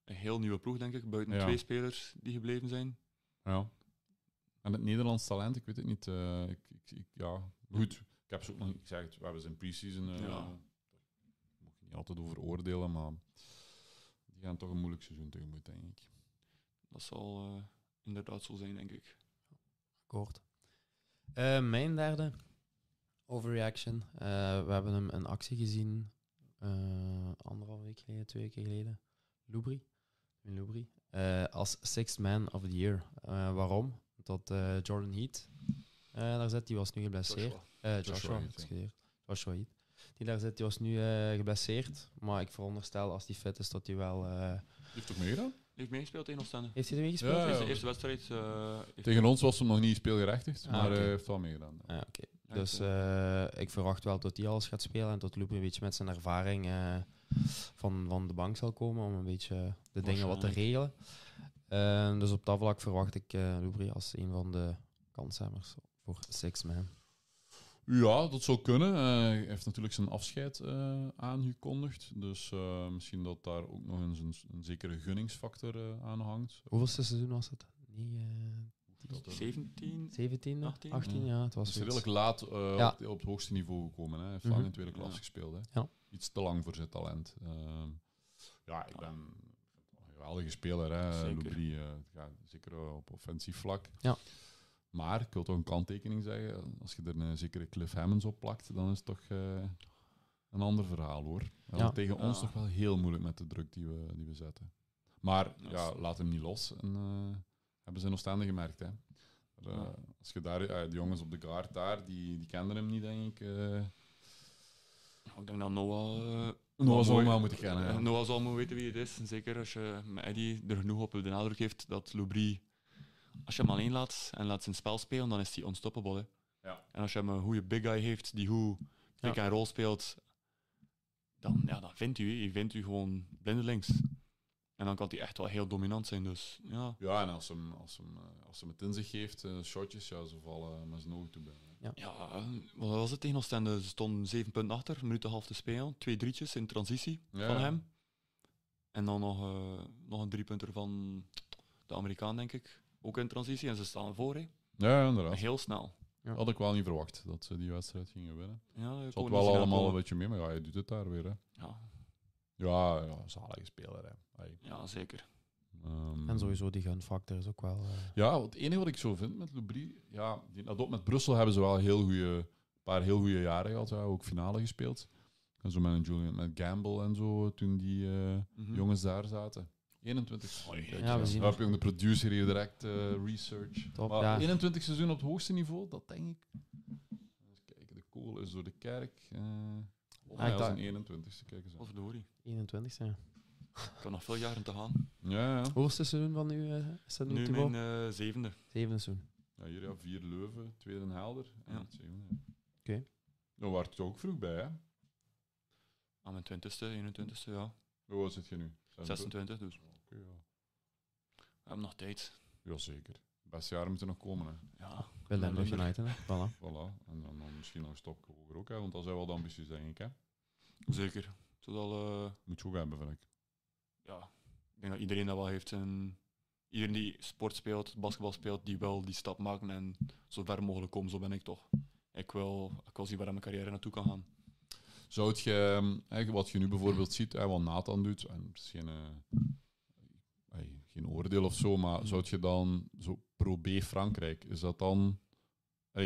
een heel nieuwe ploeg, denk ik. Buiten 2 spelers die gebleven zijn. Ja. En het Nederlands talent, ik weet het niet. Goed. Ik heb ze ook nog niet gezegd. We hebben ze in pre-season. Daar mag je niet altijd over oordelen, maar die gaan toch een moeilijk seizoen tegemoet, denk ik. Dat zal inderdaad zo zijn, denk ik. Akkoord. Mijn derde overreaction. We hebben hem in actie gezien 1,5 week geleden, 2 weken geleden. Loubry. Als Sixth Man of the Year. Waarom? Dat Jordan Heat daar zit, die was nu geblesseerd. Joshua Heat. Die daar zit, die was nu geblesseerd. Maar ik veronderstel, als die fit is, dat hij wel... Heeft ook meegedaan? Heeft meegespeeld tegen Oostende. Heeft hij meegespeeld? Ja, ja. De eerste wedstrijd... tegen ons was hem nog niet speelgerechtigd, maar hij heeft wel meegedaan. Ja. Okay. Dus ik verwacht wel dat hij alles gaat spelen en dat Loubry een beetje met zijn ervaring van de bank zal komen om een beetje de dingen wat te regelen. Dus op dat vlak verwacht ik Loubry als een van de kanshebbers voor Six Man. Ja, dat zou kunnen. Hij heeft natuurlijk zijn afscheid aangekondigd. Dus misschien dat daar ook nog eens een zekere gunningsfactor aan hangt. Hoeveelste seizoen was het? 17, 18? Ja, het was redelijk laat op het hoogste niveau gekomen. Hij heeft lang in tweede klas gespeeld. Hè. Ja. Iets te lang voor zijn talent. Ik ben... Geweldige speler, hè, Loubry. Zeker op offensief vlak. Ja. Maar ik wil toch een kanttekening zeggen. Als je er een zekere Cliff Hammonds op plakt, dan is het toch een ander verhaal, hoor. Tegen ons toch wel heel moeilijk met de druk die we zetten. Maar laat hem niet los. En, hebben ze nog staande gemerkt, hè. Maar, als je daar, de jongens op de guard daar, die kenden hem niet, denk ik. Ik denk dat Noah Noah zal allemaal moeten kennen. Ja. Noah zal moeten weten wie het is. Zeker als je met Eddy er genoeg op de nadruk heeft dat Loubry, als je hem alleen laat en laat zijn spel spelen, dan is hij unstoppable. Hè. Ja. En als je hem een goede big guy heeft die goed pick en roll speelt, dan, ja, dan vindt u, je vindt u gewoon blindelings. En dan kan hij echt wel heel dominant zijn. Dus, ja. Ja, en als hem het in zich geeft, shotjes, ja, ze vallen met zijn ogen toe bij. Ja, ja, wat was het tegen Oostende? Ze stonden 7 punten achter, een minuut en half te spelen. 2 drietjes in transitie van hem. En dan nog een 3-punter van de Amerikaan, denk ik. Ook in transitie. En ze staan voor, hè. Ja, inderdaad. En heel snel. Ja. Had ik wel niet verwacht dat ze die wedstrijd gingen winnen. Ja, ze had wel allemaal een beetje mee, maar ja, je doet het daar weer, hè. Ja. Ja, ja, zalige speler, hè. Hey. Ja, zeker. En sowieso die gunfactor is ook wel... Ja, het enige wat ik zo vind met Loubry... Ja, met Brussel hebben ze wel een paar heel goede jaren gehad. Ja, ook finale gespeeld. En zo met een Julian met Gamble en zo, toen die jongens daar zaten. 21. Oh, ja, we zien heb je de producer hier direct research. Top, maar ja. 21 seizoen op het hoogste niveau, dat denk ik... Eens kijken, de kool is door de kerk... Hij is een 21ste, kijk eens aan. Of de Hori. 21ste, ja. Ik kan nog veel jaren te gaan. Ja, ja. Hoogste seizoen van nu? Is dat nu mijn zevende. Zevende seizoen. Ja, hier ja, 4 Leuven, 2 Den Helder en het zevende. Ja. Oké. Dan was je ook vroeg bij, hè? Aan mijn 20ste, 21ste, ja. Hoe oud zit je nu? 26 dus. Oké, ja. We hebben nog tijd. Jazeker. Beste jaren moeten nog komen, hè. Ja. Bij Den Bosch United, hè. Voilà. En dan misschien nog een stapje hoger ook, hè. Want dat zijn wel de ambities, denk ik, hè. Zeker. Moet je ook hebben, vind ik. Ja. Ik denk dat iedereen dat wel heeft. En iedereen die sport speelt, basketbal speelt, die wil die stap maken en zo ver mogelijk komen. Zo ben ik toch. Ik wil zien waar mijn carrière naartoe kan gaan. Zou je, wat je nu bijvoorbeeld ziet, hè, wat Nathan doet, en misschien... geen oordeel of zo, maar zou je dan zo pro-B Frankrijk, is dat dan...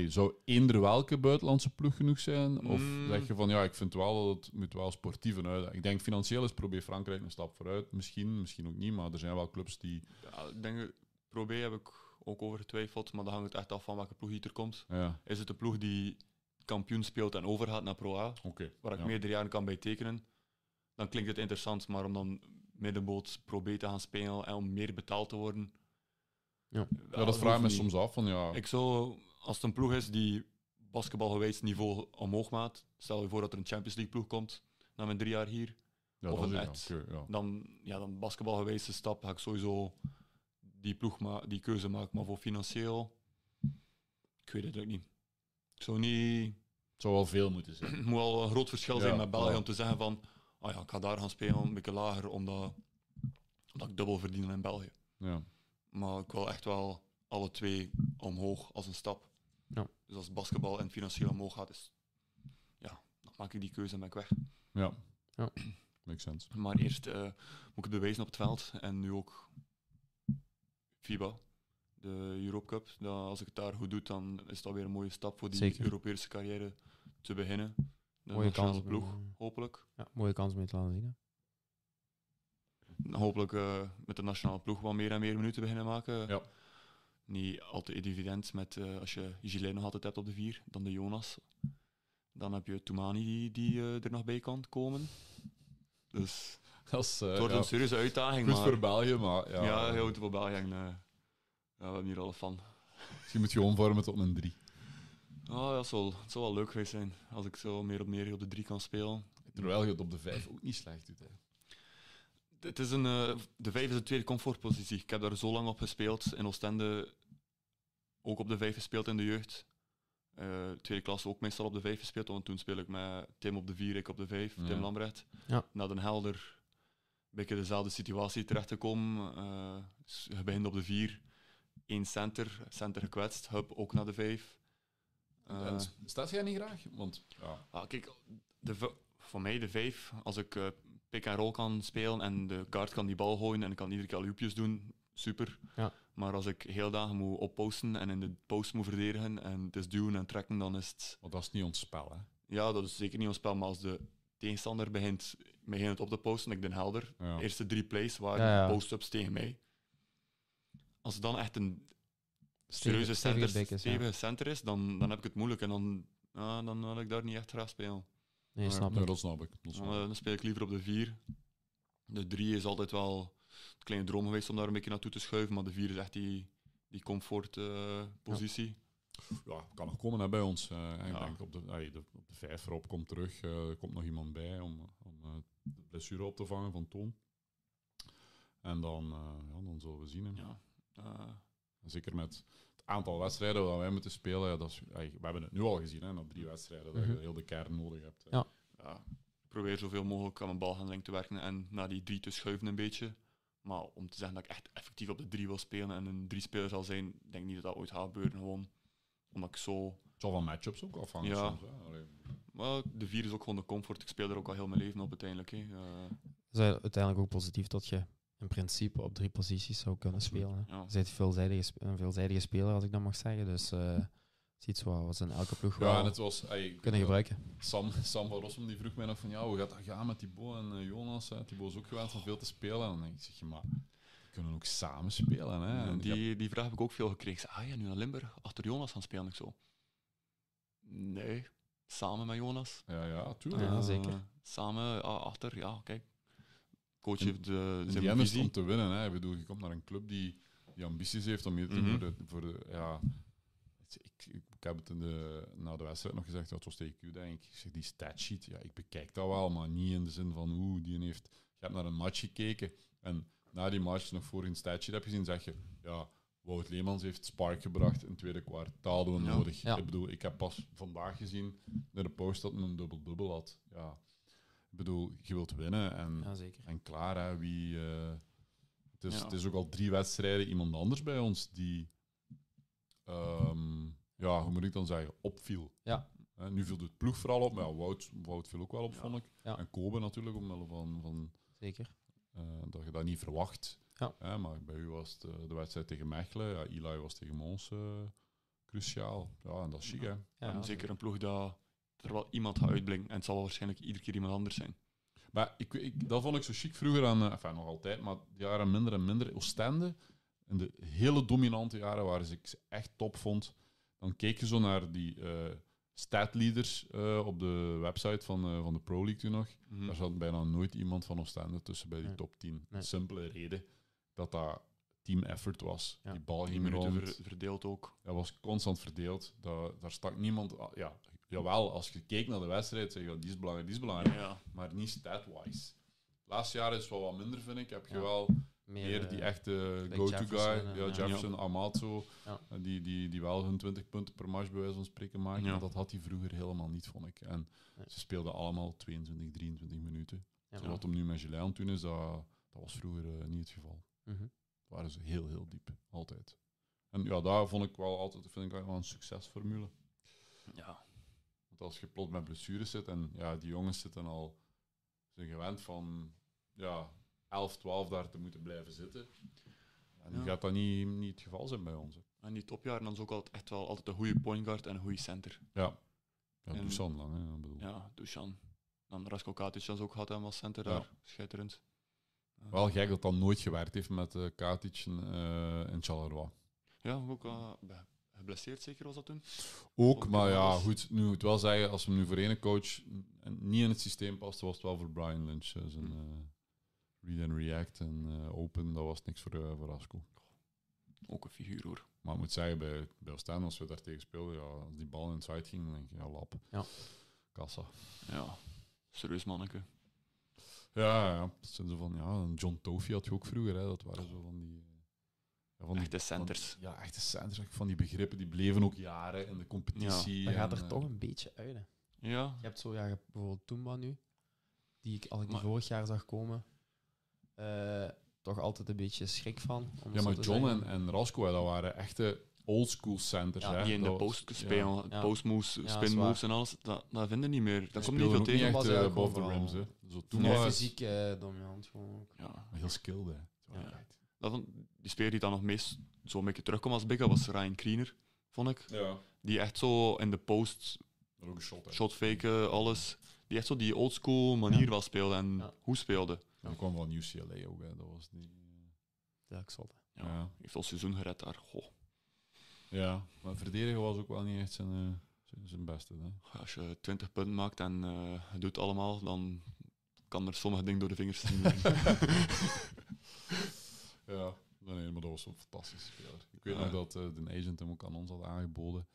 zou eender welke buitenlandse ploeg genoeg zijn? Of zeg je van, ja, ik vind wel dat het moet wel sportieven uit. Ik denk, financieel is pro-B Frankrijk een stap vooruit. Misschien ook niet, maar er zijn wel clubs die... Ja, ik denk, pro-B heb ik ook over getwijfeld, maar dan hangt het echt af van welke ploeg die er komt. Ja. Is het de ploeg die kampioen speelt en overgaat naar pro-A, waar ik meerdere jaren kan bij tekenen? Dan klinkt het interessant, maar om dan... middenboot, probeer te gaan spelen en om meer betaald te worden. Ja, ja, dat vraag ik me soms af. Van, ja. Ik zou, als het een ploeg is die basketbalgewijs niveau omhoog maakt, stel je voor dat er een Champions League ploeg komt, dan ben 3 jaar hier, ja, of een net, dan basketbalgewijs de stap, ga ik sowieso die ploeg die keuze maken. Maar voor financieel, ik weet het ook niet. Ik zou niet... Het zou wel veel moeten zijn. Het moet wel een groot verschil zijn met België om te zeggen van... Oh ja, ik ga daar gaan spelen, een beetje lager, omdat ik dubbel verdien in België. Ja. Maar ik wil echt wel alle 2 omhoog als een stap. Ja. Dus als basketbal en financieel omhoog gaat, dan maak ik die keuze en ben ik weg. Ja, ja. Makes sense. Maar eerst moet ik het bewijzen op het veld. En nu ook FIBA, de Europe Cup. Als ik het daar goed doe, dan is dat weer een mooie stap voor die Europese carrière te beginnen. De mooie kans ploeg, hopelijk. Ja, mooie kans om je te laten zien. Hè? Hopelijk met de nationale ploeg wel meer en meer minuten beginnen maken. Ja. Niet altijd evident met als je Gilles nog altijd hebt op de 4, dan de Jonas. Dan heb je Toumani die er nog bij kan komen. Dus het wordt een serieuze uitdaging. Goed voor België, maar... Ja, heel goed voor België. We hebben hier al van. Dus je moet je omvormen tot een 3. Oh, het zou wel leuk geweest zijn als ik zo meer op de 3 kan spelen. Terwijl je het op de 5 ook niet slecht doet. Hè. Het is de 5 is de tweede comfortpositie. Ik heb daar zo lang op gespeeld. In Oostende ook op de 5 gespeeld in de jeugd. Tweede klasse ook meestal op de 5 gespeeld. Want toen speel ik met Tim op de 4, ik op de 5, Tim Lambrecht. Ja. Na Den Helder een beetje dezelfde situatie terecht te komen. Je begint op de 4, 1 center gekwetst, hub ook naar de 5. Staat jij niet graag? Want, kijk, voor mij de 5, als ik pick en roll kan spelen en de guard kan die bal gooien en ik kan iedere keer loopjes doen, super. Ja. Maar als ik heel dagen moet opposten en in de post moet verdedigen en het is duwen en trekken, dan is het... Want dat is niet ons spel, hè? Ja, dat is zeker niet ons spel, maar als de tegenstander begint het op te posten, ik ben helder. Ja. De eerste 3 plays waren post-ups tegen mij. Als dan echt een... serieuze stevige center is, dan heb ik het moeilijk en dan wil ik daar niet echt graag spelen. Nee, snap ik. Dat snap ik. Dan speel ik liever op de 4. De 3 is altijd wel een kleine droom geweest om daar een beetje naartoe te schuiven, maar de 4 is echt die comfortpositie. Ja, kan nog komen hè, bij ons. Ik denk op de 5 erop komt terug. Er komt nog iemand bij om de blessure op te vangen van Toon. En dan zullen we zien. Ja. Zeker met het aantal wedstrijden dat wij moeten spelen. Ja, we hebben het nu al gezien, hè, na 3 wedstrijden, dat je heel de kern nodig hebt. Ja. Ja, ik probeer zoveel mogelijk aan mijn balhandeling te werken en naar die 3 te schuiven een beetje. Maar om te zeggen dat ik echt effectief op de 3 wil spelen en een 3-speler zal zijn, denk ik niet dat dat ooit gaat gebeuren. Gewoon omdat ik zo... Het zal van matchups ook afhangen. Ja. Soms, hè. Maar de 4 is ook gewoon de comfort. Ik speel er ook al heel mijn leven op uiteindelijk. Hè. Is dat uiteindelijk ook positief dat je in principe op 3 posities zou kunnen spelen? Ja. Je bent een veelzijdige speler, als ik dat mag zeggen. Dus is iets wat we in elke ploeg en het was, kunnen gebruiken. Sam van Rossum die vroeg mij nog van, hoe gaat dat gaan met Thibault en Jonas? Hè? Thibault is ook gewend om veel te spelen. En dan denk ik, maar we kunnen ook samen spelen. Hè? En die vraag heb ik ook veel gekregen. Ik zei, nu naar Limburg, achter Jonas gaan spelen. Ik zo, nee, samen met Jonas. Ja, tuurlijk. Ja, zeker. Samen, achter, kijk. Coach heeft zijn ambitie. Is om te winnen. Hè. Ik bedoel, je komt naar een club die ambities heeft om je te voor de Ik heb het na de wedstrijd nog gezegd, dat was tegen Q, denk ik. Ik zeg, die statsheet, ik bekijk dat wel, maar niet in de zin van je hebt naar een match gekeken en na die match, nog voor een statsheet heb je gezien, zeg je, Wout Leemans heeft spark gebracht in het tweede kwartaal nodig. Ja. Ik bedoel, ik heb pas vandaag gezien naar de post dat een dubbel-dubbel had. Ja. Ik bedoel, je wilt winnen en klaar, hè, wie... Het is ook al 3 wedstrijden iemand anders bij ons die... hoe moet ik dan zeggen, opviel. Ja. Nu viel het ploeg vooral op, maar Wout viel ook wel op, vond ik. Ja. En Kobe natuurlijk, omwille van zeker. Dat je dat niet verwacht. Ja. Maar bij u was het de wedstrijd tegen Mechelen, Eli was tegen Mons cruciaal. Ja, en dat is chic, hè. Ja, zeker een ploeg dat er wel iemand gaat uitblinken. En het zal waarschijnlijk iedere keer iemand anders zijn. Maar dat vond ik zo chic vroeger aan, nog altijd, maar jaren minder en minder. Oostende... In de hele dominante jaren waar ik ze echt top vond, dan keek je zo naar die statleaders op de website van de Pro League toen nog. Mm-hmm. Daar zat bijna nooit iemand van Oostende tussen bij die top 10. Nee. Simpele reden dat team effort was. Ja. Die bal ging rond. Verdeeld ook. Dat was constant verdeeld. Daar stak niemand... Jawel, als je keek naar de wedstrijd, zeg je die is belangrijk, Ja. Maar niet stat-wise. Het laatste jaar is wat minder, vind ik. Heb je wel... Meer die echte go-to-guy. Jefferson, Amato. Ja. Die wel hun 20 punten per match bij wijze van spreken maken. Ja. Dat had hij vroeger helemaal niet, vond ik. En ze speelden allemaal 22, 23 minuten. Ja. Zo wat hem nu met Gilles aan toen is, dat was vroeger niet het geval. Mm-hmm. Dat waren ze heel, heel diep. Altijd. En daar vond ik wel altijd wel een succesformule. Ja. Want als je plots met blessures zit en die jongens zitten al... zijn gewend van... 11, 12 daar te moeten blijven zitten. En nu gaat dat niet het geval zijn bij ons. Hè. En die topjaren dan is ook echt wel altijd een goede point guard en een goede center. Ja. Dusan lang, hè. Bedoel. Ja, Dusan. Dan Rasko Katic als ook gehad en was center daar. Schitterend. Wel gek dat dat nooit gewerkt heeft met Katic en Charleroi. Ja, ook geblesseerd zeker was dat toen. Ook, maar goed. Nu moet ik wel zeggen, als we nu voor één coach niet in het systeem paste, was het wel voor Brian Lynch. Read and React en Open, dat was niks voor Rasko. Ook een figuur, hoor. Maar ik moet zeggen, bij Oostende, als we daar tegen speelden, als die bal in het side ging, dan denk je, lap. Ja. Kassa. Ja. Serieus manneke. Ja. John Toffee had je ook vroeger, hè. Dat waren zo van die... echte centers. Echte centers. Van die begrippen, die bleven ook jaren in de competitie. Ja. Dat gaat er toch een beetje uit, hè. Ja. Je hebt zo, bijvoorbeeld Toumba nu, die vorig jaar zag komen... toch altijd een beetje schrik van. Maar John en Rasko, dat waren echte oldschool centers. Ja, die in de post spelen, postmoves, spinmoves en alles, dat vinden niet meer. Dat komt niet veel tegen. Niet echt boven de rims. Fysiek dominant gewoon ook. Ja. Heel skilled, hè. Ja. Die speler die dan nog meest zo'n beetje terugkwam als Bigga was Ryan Kriener, vond ik. Ja. Die echt zo in de post, shotfaken, alles. Die echt zo die oldschool manier wel speelde en hoe speelde. Ja, dat kwam van UCLA ook, hè. Dat was die... Delkzot, hè. Ja, heeft ons seizoen gered daar. Goh. Ja, maar verdedigen was ook wel niet echt zijn Zijn beste, hè? Als je 20 punten maakt en doet het allemaal, dan kan er sommige dingen door de vingers zien. Ja, nee, maar dat was een fantastische speler. Ik weet nog dat de agent hem ook aan ons had aangeboden.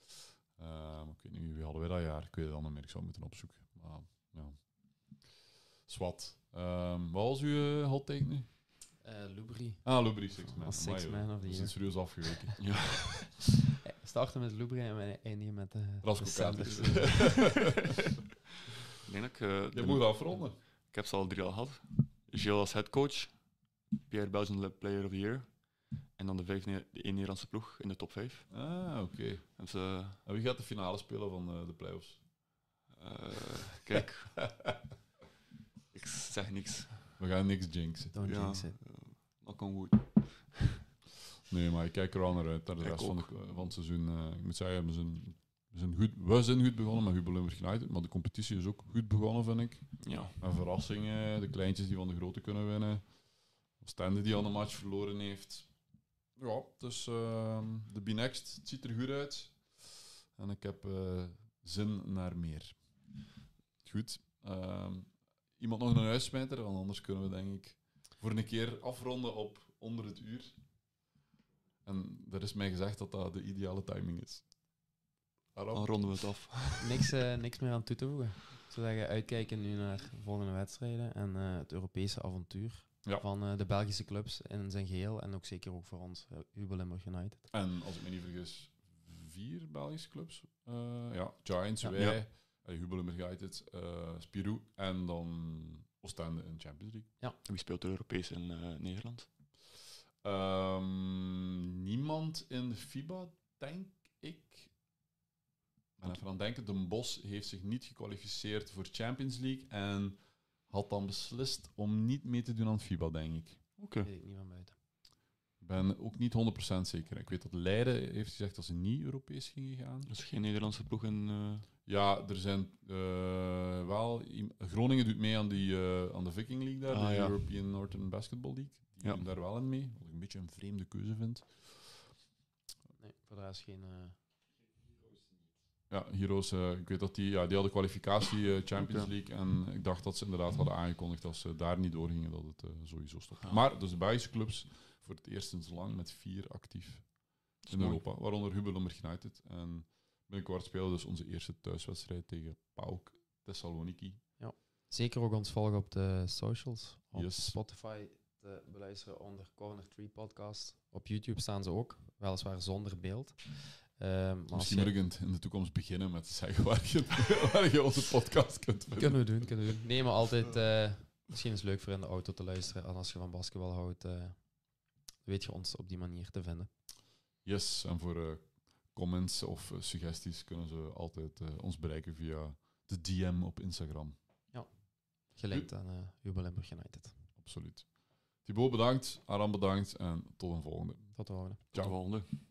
Maar ik weet niet wie hadden we dat jaar. Ik weet het dan niet meer. Ik zou moeten opzoeken. Maar ja. Swat. Wat was uw hot take nu? Loubry. Ah, Loubry, Six Man of the Year. We zijn serieus afgeweken. Ja. Starten met Loubry en we eindigen met de Sanders. Ik denk dat ik... je moet afronden. Ik heb ze al 3 al gehad. Gilles als headcoach. Pierre Belgian Player of the Year. En dan de 5 Nederlandse ploeg in de top 5. Ah, oké. Okay. En wie gaat de finale spelen van de playoffs? Kijk. Ik zeg niks. We gaan niks jinxen. Don't jinx it. Dat kan goed. Nee, maar ik kijk er al naar uit. De rest van het seizoen. Ik moet zeggen, we zijn goed begonnen met Hubo Limburg United. Maar de competitie is ook goed begonnen, vind ik. Ja. En verrassingen. De kleintjes die van de grote kunnen winnen. Oostende die al een match verloren heeft. Ja, dus de BNXT. Het ziet er goed uit. En ik heb zin naar meer. Goed. Iemand nog een huissmijter, want anders kunnen we denk ik voor een keer afronden op onder het uur. En er is mij gezegd dat dat de ideale timing is. Daarom? Dan ronden we het af. Niks meer aan toe te voegen. Zodat je uitkijken nu naar volgende wedstrijden en het Europese avontuur van de Belgische clubs in zijn geheel. En ook zeker ook voor ons, Hubo Limburg United. En als ik me niet vergis, 4 Belgische clubs. Giants, wij... Ja. Hubo Limburg United, Spirou en dan Oostende in Champions League. Ja. Wie speelt er Europees in Nederland? Niemand in de FIBA, denk ik. Maar even aan denken, Den Bosch heeft zich niet gekwalificeerd voor Champions League en had dan beslist om niet mee te doen aan FIBA, denk ik. Oké. Weet ik niet van buiten. Ik ben ook niet 100% zeker. Ik weet dat Leiden heeft gezegd dat ze niet Europees gingen gaan. Dus geen Nederlandse ploeg in... Ja, er zijn wel... Groningen doet mee aan de Viking League daar, de European Northern Basketball League. Die doen daar wel in mee, wat ik een beetje een vreemde keuze vind. Nee, voor de rest geen... Ja, Heroes, ik weet dat die hadden kwalificatie Champions League en ik dacht dat ze inderdaad hadden aangekondigd dat ze daar niet doorgingen, dat het sowieso stopte. Ah. Maar dus de Belgische clubs voor het eerst sinds lang met 4 actief in Europa, waaronder Hubo Limburg United. En binnenkort spelen dus onze eerste thuiswedstrijd tegen Paok Thessaloniki. Ja, zeker ook ons volgen op de socials, op Spotify te beluisteren onder Corner 3 Podcast. Op YouTube staan ze ook, weliswaar zonder beeld. Misschien moet ik in de toekomst beginnen met zeggen waar je onze podcast kunt vinden. Kunnen we doen. Nee, maar altijd... misschien is het leuk voor in de auto te luisteren. En als je van basketbal houdt, weet je ons op die manier te vinden. Yes, en voor comments of suggesties kunnen ze altijd ons bereiken via de DM op Instagram. Ja, gelinkt aan Hubo Limburg United. Absoluut. Thibault bedankt, Aram bedankt en tot een volgende. Tot de volgende. Ciao. Tot de volgende.